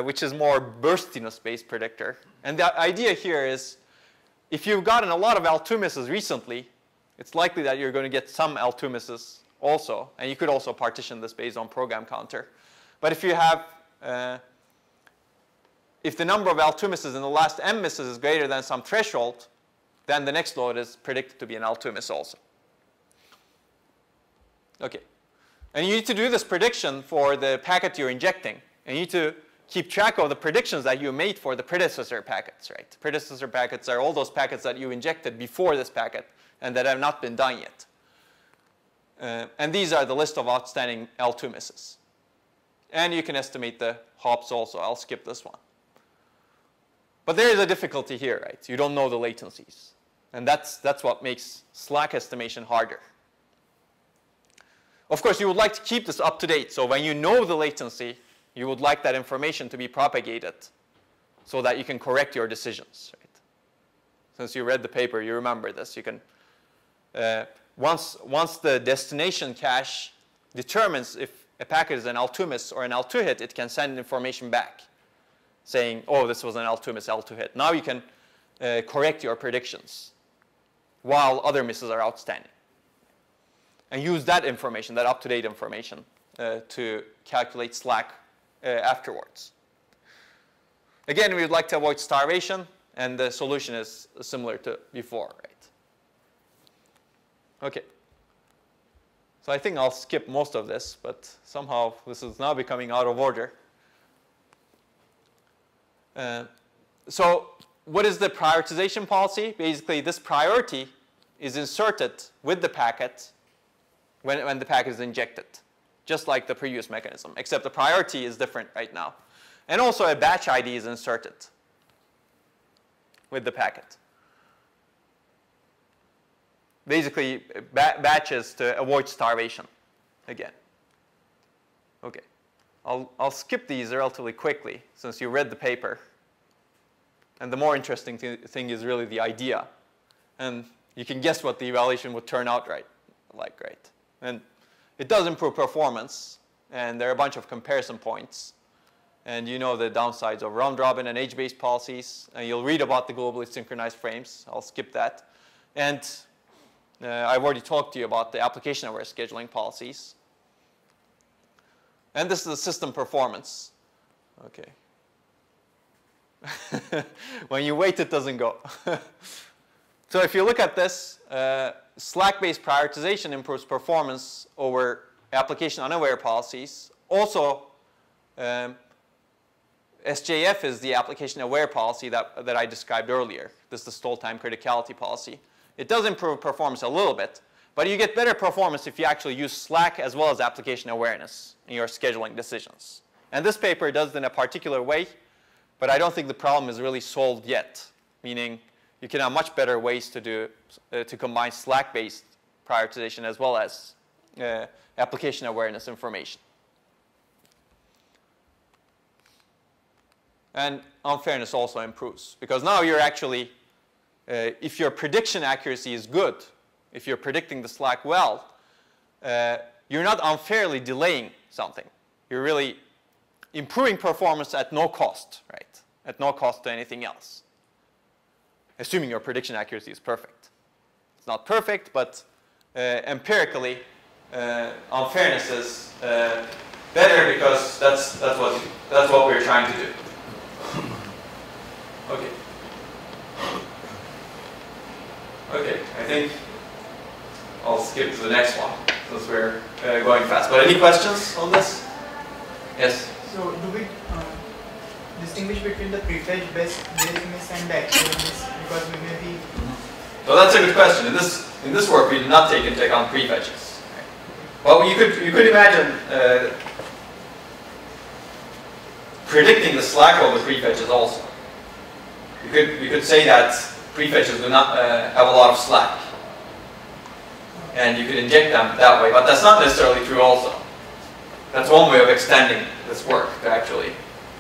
which is more burstiness-based predictor. And the idea here is if you've gotten a lot of L2 misses recently, it's likely that you're going to get some L2 misses also. And you could also partition this based on program counter. But if you have, if the number of L2 misses in the last M misses is greater than some threshold, then the next load is predicted to be an L2 miss also. OK. And you need to do this prediction for the packet you're injecting. And you need to keep track of the predictions that you made for the predecessor packets, right? Predecessor packets are all those packets that you injected before this packet and that have not been done yet. And these are the list of outstanding L2 misses. And you can estimate the hops also. I'll skip this one. But there is a difficulty here, right? You don't know the latencies. And that's what makes slack estimation harder. Of course, you would like to keep this up to date. So when you know the latency, you would like that information to be propagated so that you can correct your decisions, right? Since you read the paper, you remember this. You can, once the destination cache determines if a packet is an L2 miss or an L2 hit, it can send information back saying, oh, this was an L2 miss, L2 hit. Now you can correct your predictions while other misses are outstanding. And use that information, that up-to-date information, to calculate slack afterwards. Again, we would like to avoid starvation, and the solution is similar to before, right? Okay. So I think I'll skip most of this, but somehow this is now becoming out of order. So what is the prioritization policy? Basically, this priority is inserted with the packet when the packet is injected, just like the previous mechanism, except the priority is different right now. And also a batch ID is inserted with the packet. Basically, batches to avoid starvation again. OK. I'll skip these relatively quickly, since you read the paper. And the more interesting thing is really the idea. And you can guess what the evaluation would turn out right? And it does improve performance, and there are a bunch of comparison points. And you know the downsides of round-robin and age-based policies. And you'll read about the globally synchronized frames. I'll skip that. And I've already talked to you about the application-aware scheduling policies. And this is the system performance. OK. When you wait, it doesn't go. So if you look at this, slack-based prioritization improves performance over application-unaware policies. Also, SJF is the application-aware policy that I described earlier. This is the stall time criticality policy. It does improve performance a little bit, but you get better performance if you actually use slack as well as application awareness in your scheduling decisions. And this paper does it in a particular way, but I don't think the problem is really solved yet, meaning you can have much better ways to combine slack-based prioritization as well as application awareness information. And unfairness also improves, because now you're actually, if your prediction accuracy is good, if you're predicting the slack well, you're not unfairly delaying something. You're really improving performance at no cost, right? At no cost to anything else, assuming your prediction accuracy is perfect. It's not perfect, but empirically, unfairness is better because that's what we're trying to do. Okay. Okay, I think I'll skip to the next one since we're going fast. But any questions on this? Yes? So do we distinguish between the prefetch base miss and the actual miss? Because we may be... So that's a good question. In this work, we did not take into account prefetches. Right? Well, you could imagine predicting the slack of the prefetches also. You could say that prefetches do not have a lot of slack. And you could inject them that way. But that's not necessarily true also. That's one way of extending this work, actually.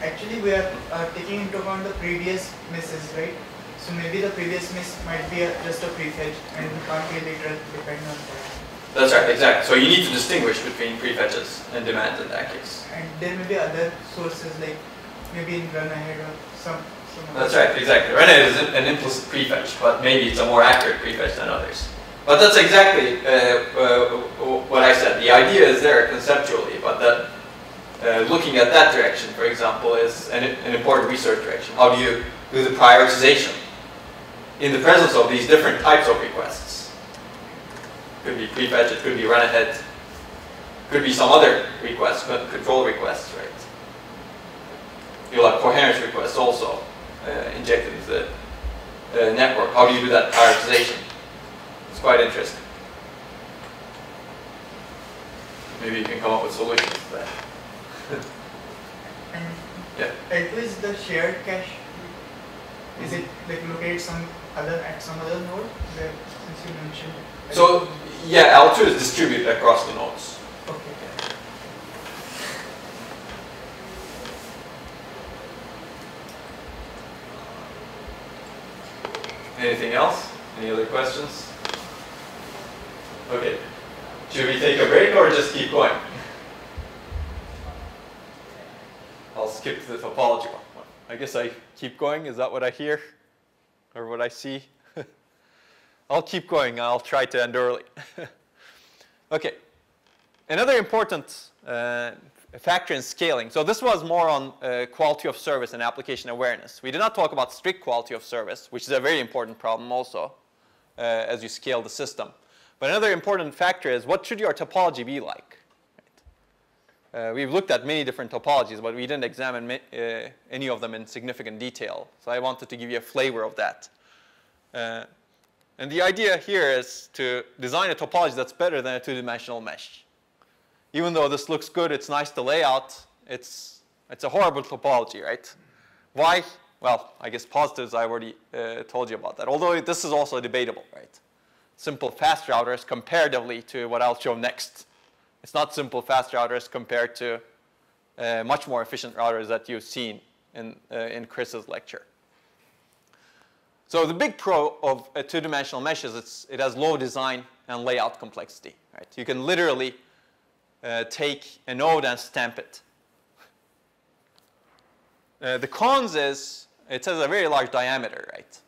Actually, we are taking into account the previous misses, right? So maybe the previous miss might be just a prefetch, and we can't really depend on that. That's right, exactly. So you need to distinguish between prefetches and demands in that case. And there may be other sources, like maybe in run ahead or some. That's right, exactly. Run-ahead is an implicit prefetch, but maybe it's a more accurate prefetch than others. But that's exactly what I said. The idea is there conceptually, but that, looking at that direction, for example, is an important research direction. How do you do the prioritization in the presence of these different types of requests? Could be prefetch, it could be run-ahead, could be some other request, control requests, right? You'll have coherence requests also. Injected into the network. How do you do that prioritization? It's quite interesting. maybe you can come up with solutions to that. It was the shared cache. Is it like located some other at some other node? There, since you mentioned. So yeah, L2 is distributed across the nodes. Okay. Anything else? Any other questions? Okay. Should we take a break or just keep going? I'll skip the topological one. I guess I keep going. Is that what I hear? Or what I see? I'll keep going. I'll try to end early. Okay. Another important factor in scaling. So this was more on quality of service and application awareness. We did not talk about strict quality of service, which is a very important problem also as you scale the system. But another important factor is, what should your topology be like? Right. We've looked at many different topologies, but we didn't examine any of them in significant detail. So I wanted to give you a flavor of that. And the idea here is to design a topology that's better than a two-dimensional mesh. Even though this looks good, it's nice to lay out, it's a horrible topology, right? Why? Well, I guess positives I already told you about that. Although this is also debatable, right? Simple fast routers comparatively to what I'll show next. It's not simple fast routers compared to much more efficient routers that you've seen in Chris's lecture. So the big pro of a two-dimensional mesh is it has low design and layout complexity. Right? You can literally take a node and stamp it. The cons is it has a very large diameter, right?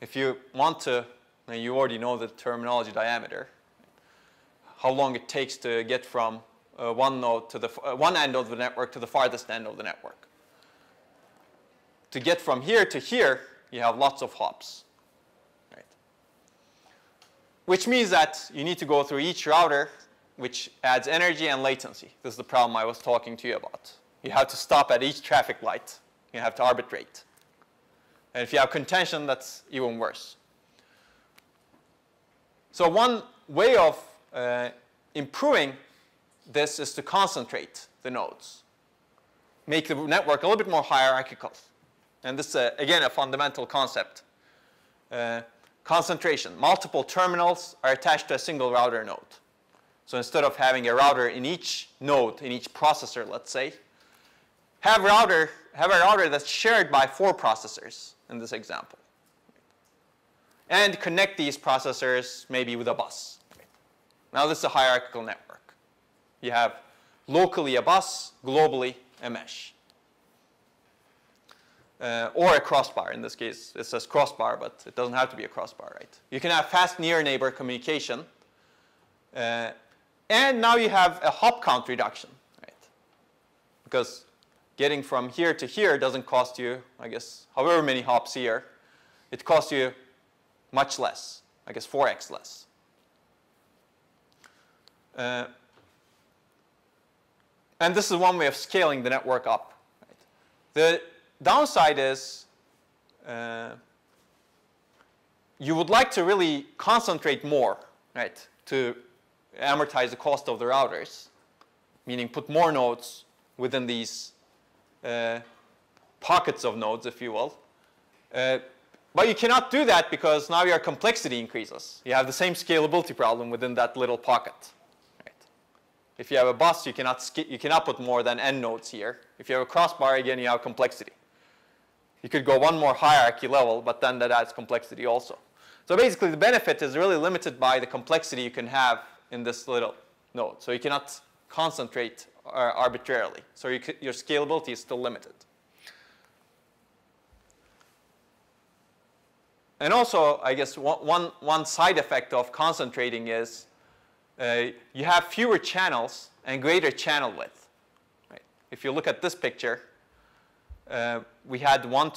If you want to, and you already know the terminology diameter, how long it takes to get from one node to the one end of the network to the farthest end of the network. To get from here to here, you have lots of hops, right? Which means that you need to go through each router, which adds energy and latency. This is the problem I was talking to you about. You have to stop at each traffic light. You have to arbitrate. And if you have contention, that's even worse. So one way of improving this is to concentrate the nodes, make the network a little bit more hierarchical. And this is, again, a fundamental concept. Concentration. Multiple terminals are attached to a single router node. So instead of having a router in each node, in each processor, let's say, have a router that's shared by 4 processors in this example. And connect these processors maybe with a bus. Now this is a hierarchical network. You have locally a bus, globally a mesh. Or a crossbar. In this case, it says crossbar, but it doesn't have to be a crossbar, right? You can have fast near-neighbor communication. And now you have a hop count reduction, right? Because getting from here to here doesn't cost you, I guess, however many hops here. It costs you much less, I guess 4x less. And this is one way of scaling the network up. Right? The downside is you would like to really concentrate more, right, to amortize the cost of the routers, meaning put more nodes within these pockets of nodes, if you will. But you cannot do that because now your complexity increases. You have the same scalability problem within that little pocket. Right? If you have a bus, you cannot put more than n nodes here. If you have a crossbar, again, you have complexity. You could go one more hierarchy level, but then that adds complexity also. So basically, the benefit is really limited by the complexity you can have in this little node. So you cannot concentrate arbitrarily. So your scalability is still limited. And also, I guess one side effect of concentrating is you have fewer channels and greater channel width. Right? If you look at this picture, we had 1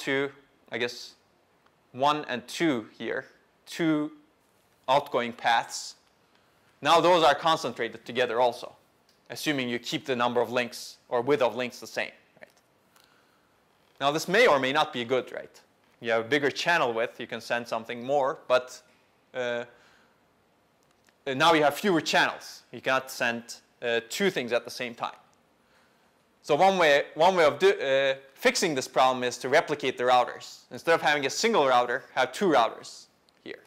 and 2 here, 2 outgoing paths. Now those are concentrated together also, assuming you keep the number of links or width of links the same. Right? Now this may or may not be good, right? You have a bigger channel width, you can send something more, but now you have fewer channels. You cannot send two things at the same time. So one way of fixing this problem is to replicate the routers. Instead of having a single router, have two routers here.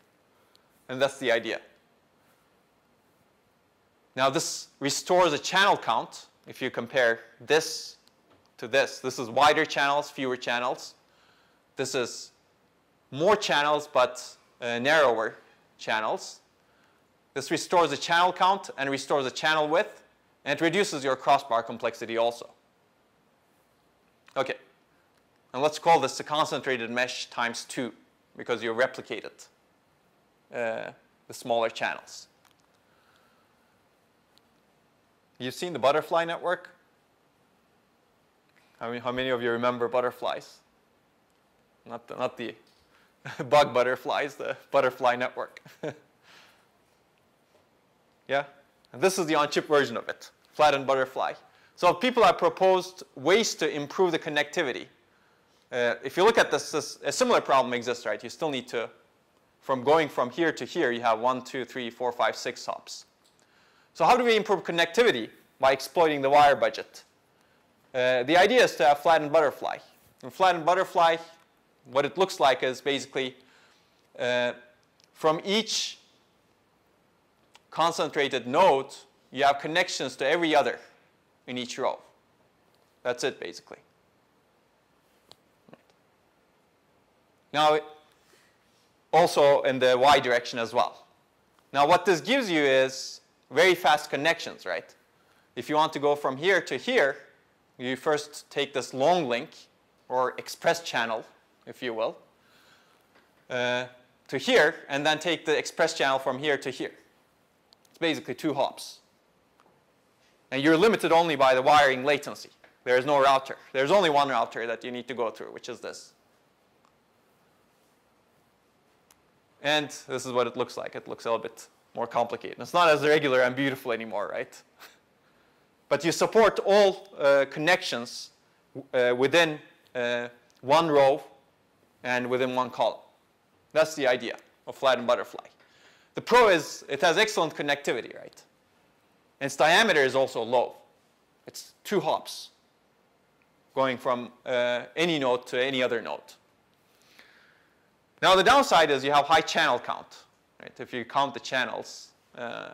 And that's the idea. Now this restores a channel count. If you compare this to this, this is wider channels, fewer channels. This is more channels, but narrower channels. This restores the channel count and restores the channel width, and it reduces your crossbar complexity also. Okay, and let's call this a concentrated mesh times 2 because you replicated the smaller channels. You've seen the butterfly network? I mean, how many of you remember butterflies? Not the bug butterflies, the butterfly network. Yeah? And this is the on-chip version of it, flattened butterfly. So people have proposed ways to improve the connectivity. If you look at this, a similar problem exists, right? You still need to, from going from here to here, you have 1, 2, 3, 4, 5, 6 hops. So how do we improve connectivity? By exploiting the wire budget. The idea is to have flattened butterfly. And flattened butterfly, what it looks like is basically from each concentrated node, you have connections to every other in each row. That's it, basically. Now, also in the Y direction as well. Now, what this gives you is very fast connections, right? If you want to go from here to here, you first take this long link, or express channel, if you will, to here, and then take the express channel from here to here. It's basically 2 hops. And you're limited only by the wiring latency. There is no router. There's only one router that you need to go through, which is this. And this is what it looks like. It looks a little bit more complicated. It's not as regular and beautiful anymore, right? But you support all connections within one row and within one column. That's the idea of flattened butterfly. The pro is it has excellent connectivity, right? Its diameter is also low. It's 2 hops going from any node to any other node. Now the downside is you have high channel count. Right? If you count the channels, and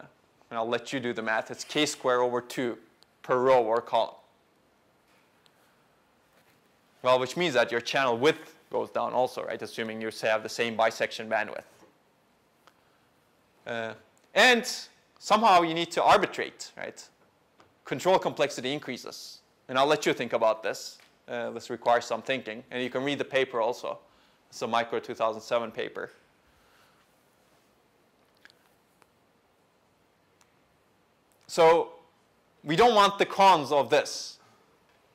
I'll let you do the math, it's k² over 2 per row or column. Well, which means that your channel width goes down also, right? Assuming you have the same bisection bandwidth. And somehow you need to arbitrate, right? Control complexity increases. And I'll let you think about this. This requires some thinking. And you can read the paper also. It's a Micro 2007 paper. So we don't want the cons of this.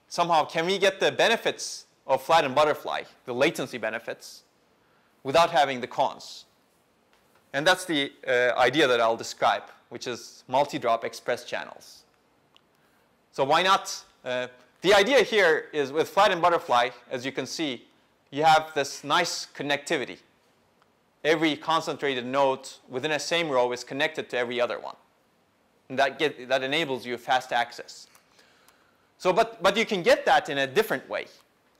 Somehow, can we get the benefits of flattened butterfly, the latency benefits, without having the cons? And that's the idea that I'll describe, which is multi-drop express channels. So why not? The idea here is with flattened butterfly, as you can see, you have this nice connectivity. Every concentrated node within a same row is connected to every other one. And that enables you fast access. So, but you can get that in a different way.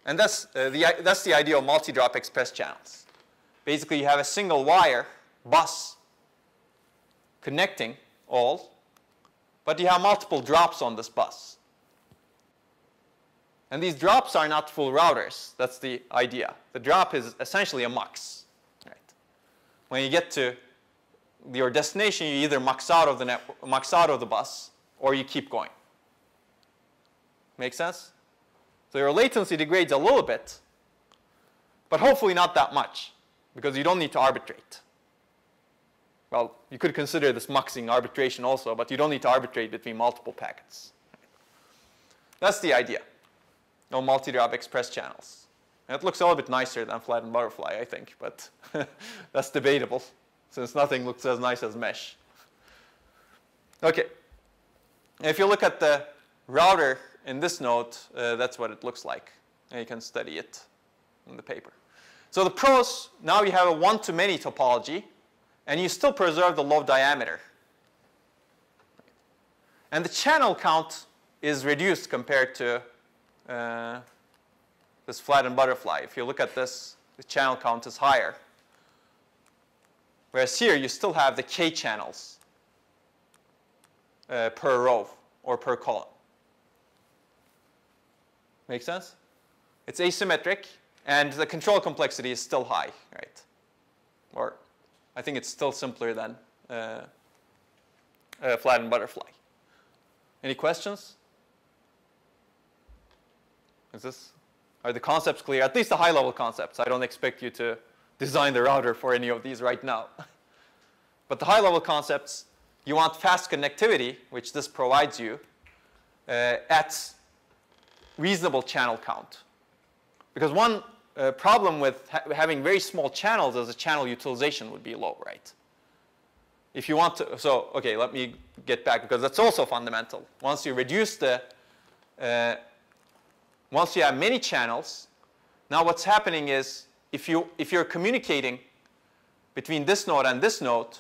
And that's the idea of multi-drop express channels. Basically, you have a single wire bus connecting all, but you have multiple drops on this bus. And these drops are not full routers. That's the idea. The drop is essentially a mux. Right? When you get to your destination, you either mux out of the bus, or you keep going. Make sense? So your latency degrades a little bit, but hopefully not that much, because you don't need to arbitrate. Well, you could consider this muxing arbitration also, but you don't need to arbitrate between multiple packets. That's the idea. No multi-drop express channels. And it looks a little bit nicer than flattened butterfly, I think, but that's debatable, since nothing looks as nice as mesh. OK. And if you look at the router in this node, that's what it looks like. And you can study it in the paper. So the pros, now you have a one-to-many topology, and you still preserve the low diameter. And the channel count is reduced compared to this flattened butterfly. If you look at this, the channel count is higher. Whereas here, you still have the K channels per row or per column. Make sense? It's asymmetric, and the control complexity is still high, right? Or I think it's still simpler than flattened butterfly. Any questions? Are the concepts clear? At least the high-level concepts. I don't expect you to design the router for any of these right now. But the high-level concepts, you want fast connectivity, which this provides you, at reasonable channel count. Because one problem with having very small channels is the channel utilization would be low, right? If you want to, so okay, let me get back, because that's also fundamental. Once you reduce the, once you have many channels, now what's happening is if you're communicating between this node and this node,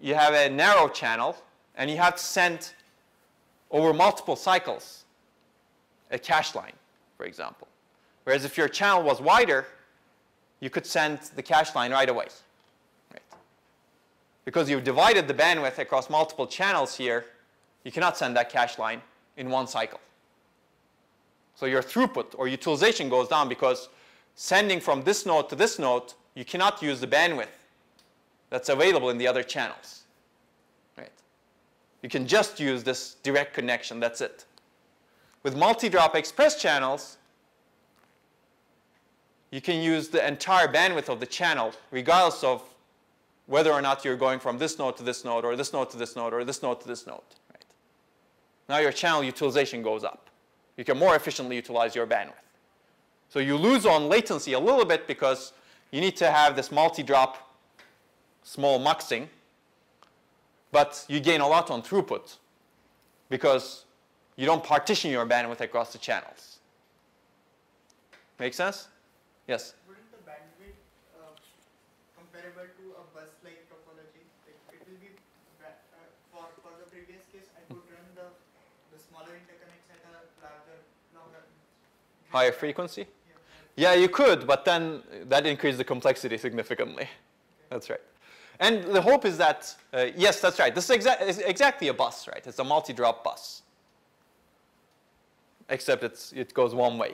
you have a narrow channel, and you have to send over multiple cycles a cache line, for example. Whereas if your channel was wider, you could send the cache line right away, right? Because you've divided the bandwidth across multiple channels here, you cannot send that cache line in one cycle. So your throughput or utilization goes down because sending from this node to this node, you cannot use the bandwidth that's available in the other channels, right? You can just use this direct connection, that's it. With multi-drop express channels, you can use the entire bandwidth of the channel, regardless of whether or not you're going from this node to this node, or this node to this node, or this node to this node, right? Now your channel utilization goes up. You can more efficiently utilize your bandwidth. So you lose on latency a little bit because you need to have this multi-drop small muxing, but you gain a lot on throughput because you don't partition your bandwidth across the channels. Make sense? Yes? Wouldn't the bandwidth comparable to a bus-like topology? It will be, for the previous case, I could run the smaller interconnects at a larger, longer. Higher frequency? Yeah, you could, but then that increased the complexity significantly. Okay. That's right. And the hope is that, yes, that's right. This is exactly a bus, right? It's a multi-drop bus. Except it goes one way.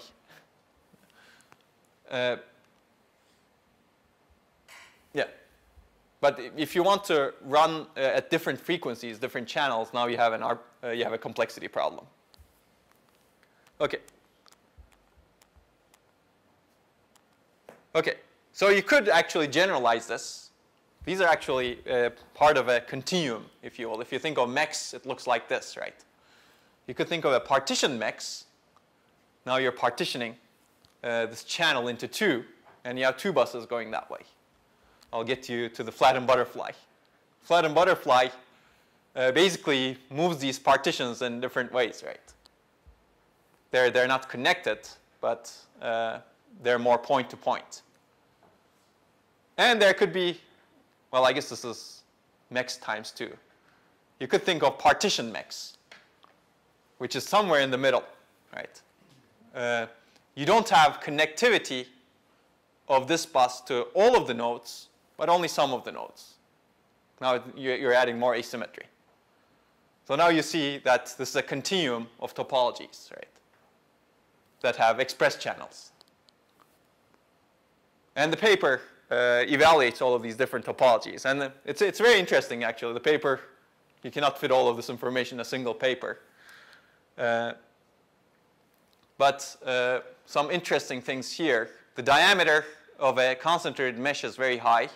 Yeah. But if you want to run at different frequencies, different channels, now you have a complexity problem. Okay. Okay. So you could actually generalize this. These are actually part of a continuum, if you will. If you think of mechs, it looks like this, right? You could think of a partition mix. Now you're partitioning this channel into two, and you have two buses going that way. I'll get you to the flattened butterfly. Flattened butterfly basically moves these partitions in different ways, right? They're not connected, but they're more point to point. And there could be, well, I guess this is mechs times two. You could think of partition mechs, which is somewhere in the middle, right? You don't have connectivity of this bus to all of the nodes, but only some of the nodes. Now you're adding more asymmetry. So now you see that this is a continuum of topologies, right, that have express channels. And the paper evaluates all of these different topologies. And it's very interesting, actually. The paper, you cannot fit all of this information in a single paper. But some interesting things here. The diameter of a concentrated mesh is very high,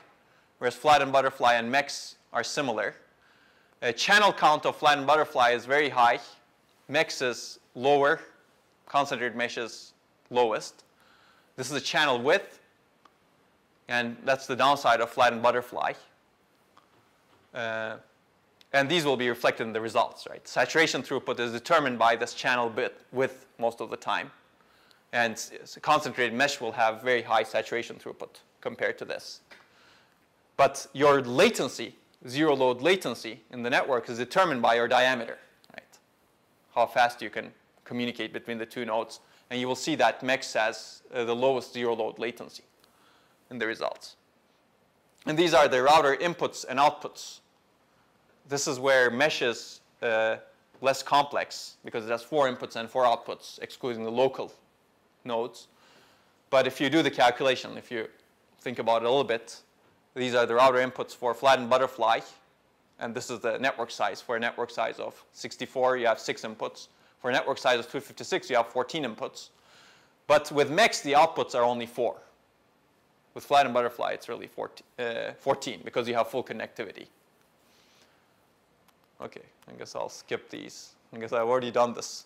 whereas flattened butterfly and mechs are similar. A channel count of flattened butterfly is very high. Mechs is lower. Concentrated mesh is lowest. This is the channel width, and that's the downside of flattened butterfly. And these will be reflected in the results, right? Saturation throughput is determined by this channel width most of the time. And concentrated mesh will have very high saturation throughput compared to this. But your latency, zero load latency in the network is determined by your diameter, right? how fast you can communicate between the two nodes. And you will see that MEX has the lowest zero load latency in the results. And these are the router inputs and outputs. This is where mesh is less complex because it has 4 inputs and 4 outputs, excluding the local nodes. But if you do the calculation, if you think about it a little bit, these are the router inputs for flattened butterfly. And this is the network size. For a network size of 64, you have 6 inputs. For a network size of 256, you have 14 inputs. But with MEX, the outputs are only 4. With flattened butterfly, it's really 14 because you have full connectivity. OK, I guess I'll skip these. I guess I've already done this.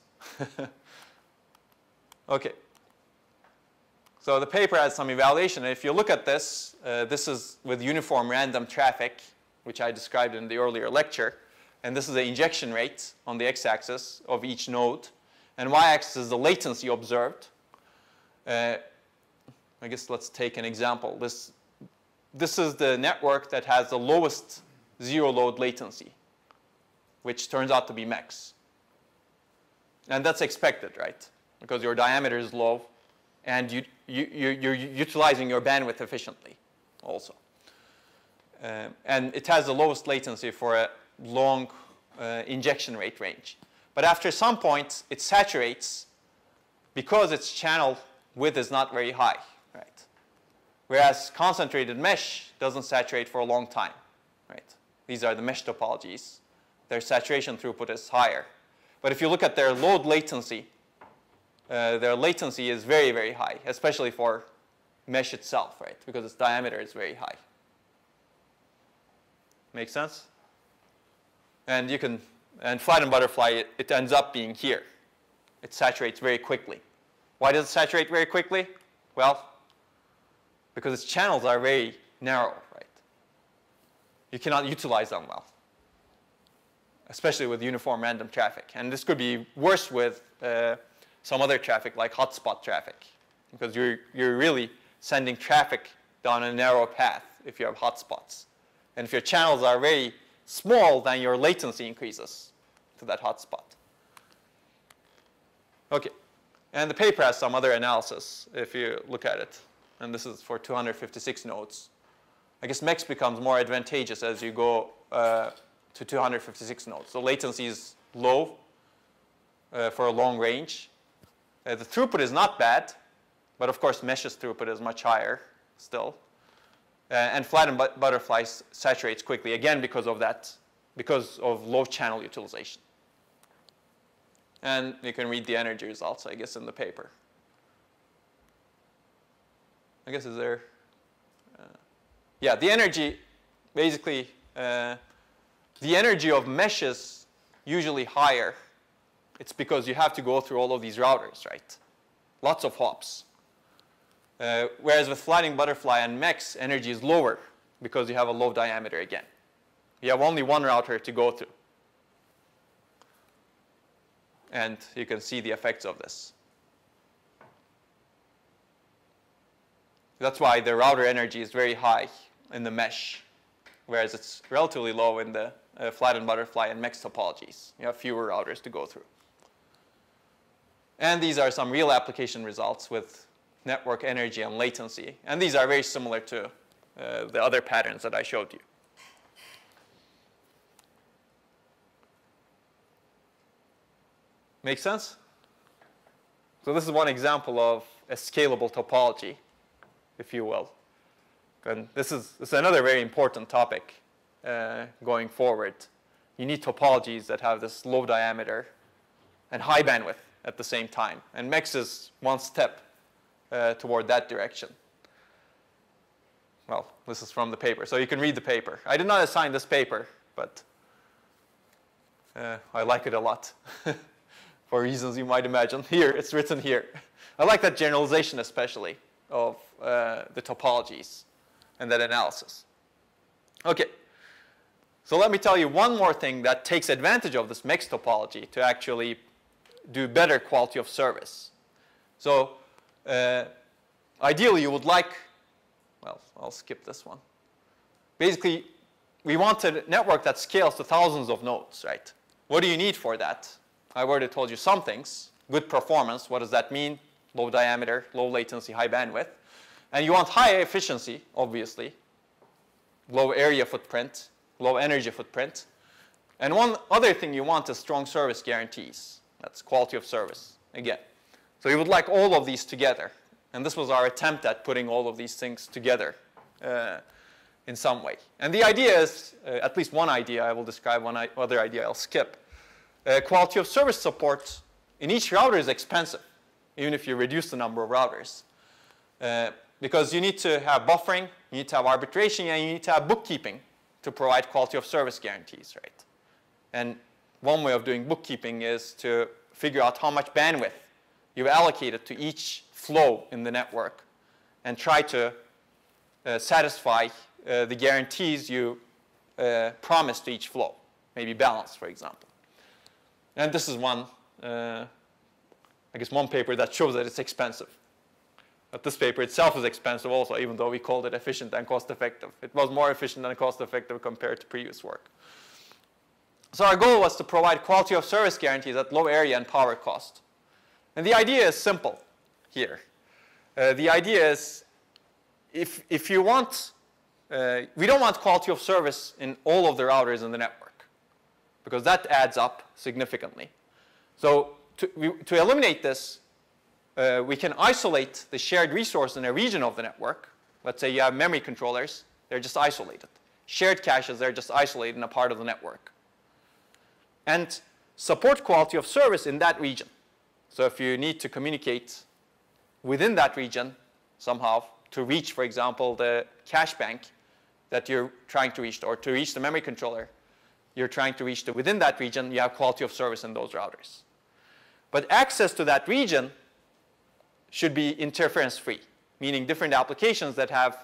OK. So the paper has some evaluation. And if you look at this, this is with uniform random traffic, which I described in the earlier lecture. And this is the injection rate on the x-axis of each node. And y-axis is the latency observed. I guess let's take an example. This is the network that has the lowest zero load latency, which turns out to be MEX. And that's expected, right? Because your diameter is low, and you're utilizing your bandwidth efficiently also. And it has the lowest latency for a long injection rate range. But after some point, it saturates because its channel width is not very high, right? Whereas concentrated mesh doesn't saturate for a long time, right? These are the mesh topologies. Their saturation throughput is higher. But if you look at their load latency, their latency is very, very high, especially for mesh itself, right? Because its diameter is very high. Make sense? And you can, and flattened butterfly, it ends up being here. It saturates very quickly. Why does it saturate very quickly? Well, because its channels are very narrow, right? You cannot utilize them well, especially with uniform random traffic. And this could be worse with some other traffic, like hotspot traffic, because you're really sending traffic down a narrow path if you have hotspots. And if your channels are very small, then your latency increases to that hotspot. OK. And the paper has some other analysis, if you look at it. And this is for 256 nodes. I guess MEX becomes more advantageous as you go to 256 nodes. The latency is low for a long range. The throughput is not bad. But of course, mesh's throughput is much higher still. And flattened butterfly saturates quickly, again, because of that, because of low channel utilization. And you can read the energy results, I guess, in the paper. I guess is there? Yeah, the energy, basically, the energy of mesh is usually higher. It's because you have to go through all of these routers, right? Lots of hops. Whereas with flattening butterfly and MEX, energy is lower because you have a low diameter again. You have only one router to go through. And you can see the effects of this. That's why the router energy is very high in the mesh, whereas it's relatively low in the flattened butterfly and MEX topologies. You have fewer routers to go through. And these are some real application results with network energy and latency. And these are very similar to the other patterns that I showed you. Make sense? So this is one example of a scalable topology, if you will. And this is another very important topic going forward. You need topologies that have this low diameter and high bandwidth at the same time. And MEX is one step toward that direction. Well, this is from the paper. So you can read the paper. I did not assign this paper, but I like it a lot for reasons you might imagine. Here, it's written here. I like that generalization especially of the topologies and that analysis. OK. So let me tell you one more thing that takes advantage of this MEX topology to actually do better quality of service. So ideally, you would like, well, I'll skip this one. Basically, we want a network that scales to thousands of nodes, right? What do you need for that? I've already told you some things. Good performance, what does that mean? Low diameter, low latency, high bandwidth. And you want high efficiency, obviously. Low area footprint, low energy footprint. And one other thing you want is strong service guarantees. That's quality of service, again. So you would like all of these together. And this was our attempt at putting all of these things together in some way. And the idea is, at least one idea, I will describe one other idea I'll skip. Quality of service support in each router is expensive, even if you reduce the number of routers. Because you need to have buffering, you need to have arbitration, and you need to have bookkeeping to provide quality of service guarantees, right? And one way of doing bookkeeping is to figure out how much bandwidth you've allocated to each flow in the network and try to satisfy the guarantees you promised to each flow, maybe balance, for example. And this is one, I guess one paper that shows that it's expensive. But this paper itself is expensive also, even though we called it efficient and cost-effective. It was more efficient and cost-effective compared to previous work. So our goal was to provide quality of service guarantees at low area and power cost. And the idea is simple here. The idea is if you want, we don't want quality of service in all of the routers in the network, because that adds up significantly. So to eliminate this, we can isolate the shared resource in a region of the network. Let's say you have memory controllers, they're just isolated. Shared caches, they're just isolated in a part of the network. And support quality of service in that region. So if you need to communicate within that region somehow to reach, for example, the cache bank that you're trying to reach, or to reach the memory controller you're trying to reach, within that region, you have quality of service in those routers. But access to that region should be interference-free, meaning different applications that have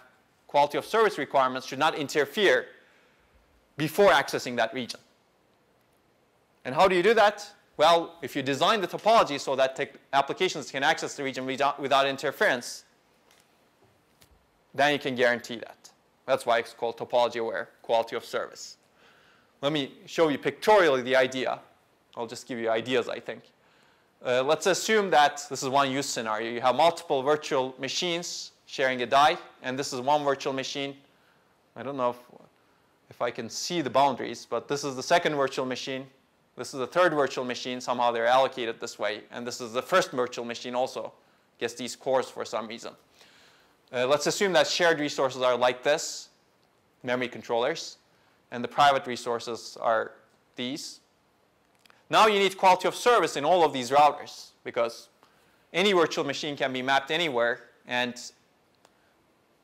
quality of service requirements should not interfere before accessing that region. And how do you do that? Well, if you design the topology so that applications can access the region without interference, then you can guarantee that. That's why it's called topology-aware quality of service. Let me show you pictorially the idea. I'll just give you ideas, I think. Let's assume that this is one use scenario. You have multiple virtual machines sharing a die, and this is one virtual machine. I don't know if I can see the boundaries, but this is the second virtual machine. This is the third virtual machine. Somehow they're allocated this way. And this is the first virtual machine also gets these cores for some reason. Let's assume that shared resources are like this, memory controllers, and the private resources are these. Now you need quality of service in all of these routers, because any virtual machine can be mapped anywhere, and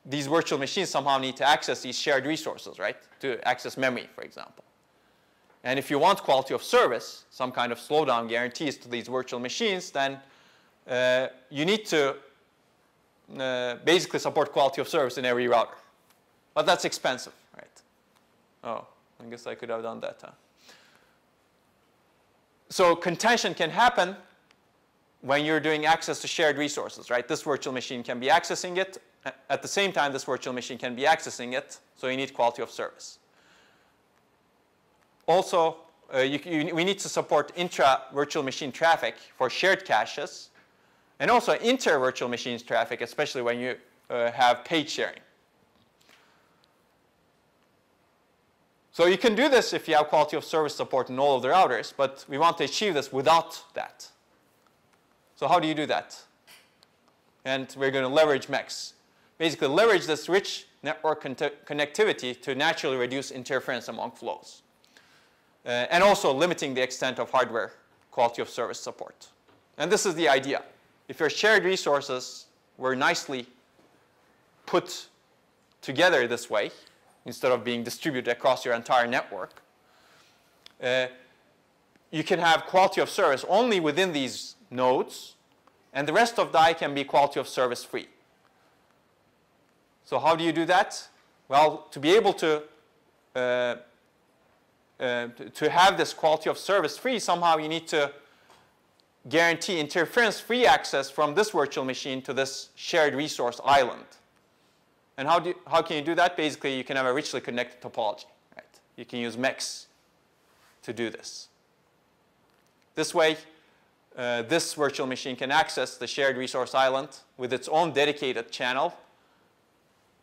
these virtual machines somehow need to access these shared resources, right? To access memory, for example. And if you want quality of service, some kind of slowdown guarantees to these virtual machines, then you need to basically support quality of service in every router. But that's expensive, right? Oh, I guess I could have done that, huh? So contention can happen when you're doing access to shared resources, right? This virtual machine can be accessing it. At the same time, this virtual machine can be accessing it. So you need quality of service. Also, we need to support intra-virtual machine traffic for shared caches, and also inter-virtual machines traffic, especially when you have page sharing. So you can do this if you have quality of service support in all of the routers, but we want to achieve this without that. So how do you do that? And we're going to leverage MECs. Basically, leverage this rich network connectivity to naturally reduce interference among flows. And also limiting the extent of hardware quality of service support. And this is the idea. If your shared resources were nicely put together this way, instead of being distributed across your entire network, you can have quality of service only within these nodes, and the rest of die can be quality of service free. So how do you do that? Well, to be able to have this quality of service free, somehow you need to guarantee interference-free access from this virtual machine to this shared resource island. And how can you do that? Basically, you can have a richly connected topology, right? You can use MECs to do this. This way, this virtual machine can access the shared resource island with its own dedicated channel,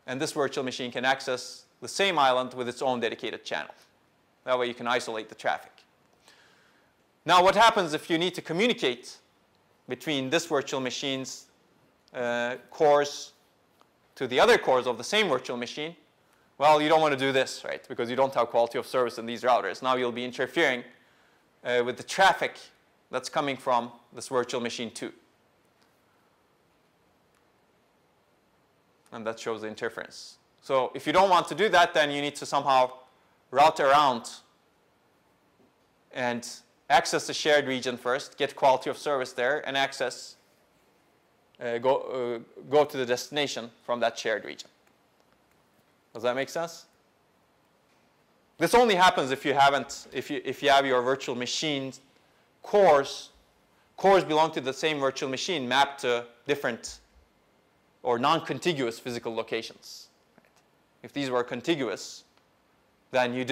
and this virtual machine can access the same island with its own dedicated channel. That way you can isolate the traffic. Now what happens if you need to communicate between this virtual machine's cores to the other cores of the same virtual machine? Well, you don't want to do this, right? Because you don't have quality of service in these routers. Now you'll be interfering with the traffic that's coming from this virtual machine 2. And that shows the interference. So if you don't want to do that, then you need to somehow route around and access the shared region first, get quality of service there, and access, go to the destination from that shared region. Does that make sense? This only happens if you haven't, if you have your virtual machine cores. Cores belong to the same virtual machine mapped to different or non-contiguous physical locations. Right? If these were contiguous, then you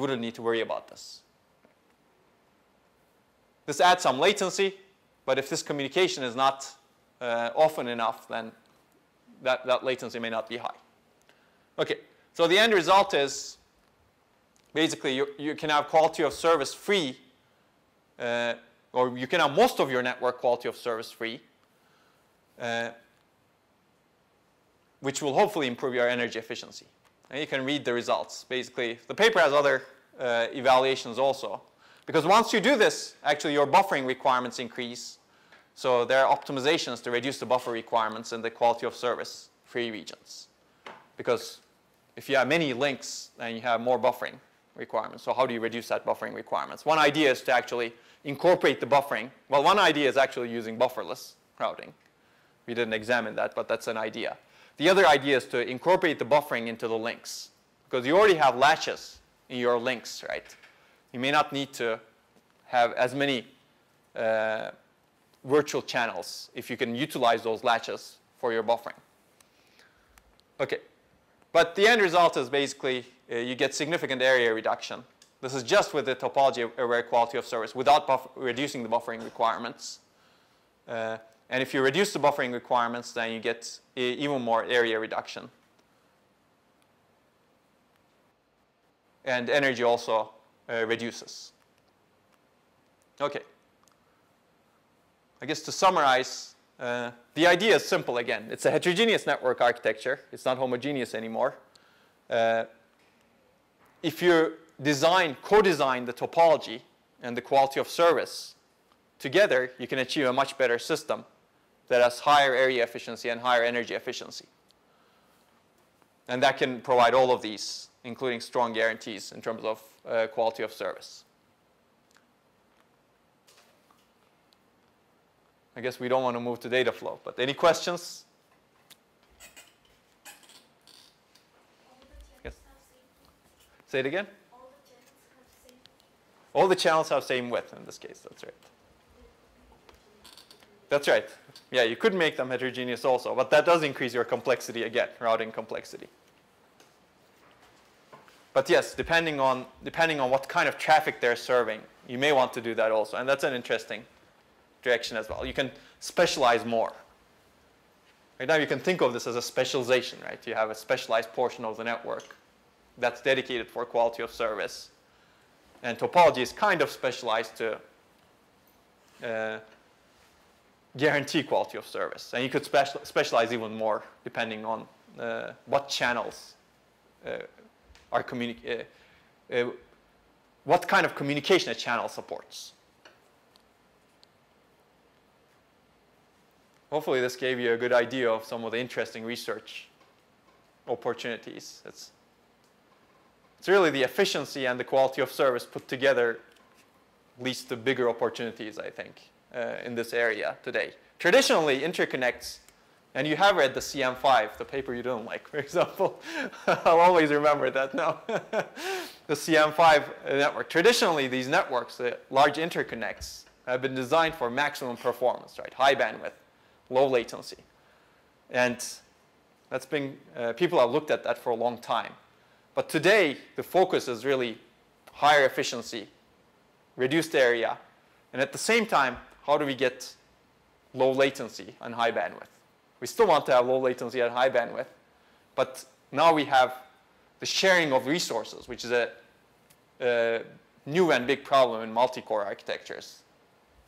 wouldn't need to worry about this. This adds some latency, but if this communication is not often enough, then that latency may not be high. Okay, so the end result is basically you can have quality of service free, or you can have most of your network quality of service free, which will hopefully improve your energy efficiency. And you can read the results. Basically, the paper has other evaluations also. Because once you do this, actually your buffering requirements increase. So there are optimizations to reduce the buffer requirements in the quality of service free regions. Because if you have many links, then you have more buffering requirements. So how do you reduce that buffering requirements? One idea is to actually incorporate the buffering. Well, one idea is actually using bufferless routing. We didn't examine that, but that's an idea. The other idea is to incorporate the buffering into the links. Because you already have latches in your links, right? You may not need to have as many virtual channels if you can utilize those latches for your buffering. Okay, but the end result is basically you get significant area reduction. This is just with the topology-aware quality of service without reducing the buffering requirements. And if you reduce the buffering requirements, then you get even more area reduction. And energy also reduces. Okay. I guess to summarize, the idea is simple again. It's a heterogeneous network architecture. It's not homogeneous anymore. If you co-design the topology and the quality of service together, you can achieve a much better system that has higher area efficiency and higher energy efficiency. And that can provide all of these, including strong guarantees in terms of quality of service. I guess we don't want to move to data flow, but any questions? Yes. Say it again. All the channels have same width in this case. That's right. That's right. Yeah, you could make them heterogeneous also, but that does increase your complexity again, routing complexity. But yes, depending on what kind of traffic they're serving, you may want to do that also. And that's an interesting direction as well. You can specialize more. Right now you can think of this as a specialization, right? You have a specialized portion of the network that's dedicated for quality of service. And topology is kind of specialized to guarantee quality of service. And you could specialize even more depending on what channels what kind of communication a channel supports. Hopefully this gave you a good idea of some of the interesting research opportunities. It's really the efficiency and the quality of service put together leads to bigger opportunities, I think, in this area today. Traditionally, interconnects, and you have read the CM5, the paper you don't like, for example. I'll always remember that now. The CM5 network. Traditionally, these networks, the large interconnects, have been designed for maximum performance, right? High bandwidth, low latency. And that's been, people have looked at that for a long time. But today, the focus is really higher efficiency, reduced area, And at the same time, how do we get low latency and high bandwidth? We still want to have low latency and high bandwidth, but now we have the sharing of resources, which is a new and big problem in multi-core architectures.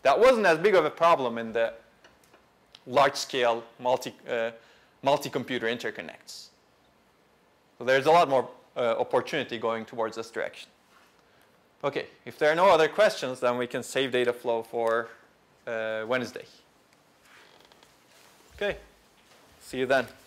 That wasn't as big of a problem in the large-scale multi-computer interconnects. So there's a lot more opportunity going towards this direction. Okay, if there are no other questions, then we can save data flow for Wednesday. Okay, see you then.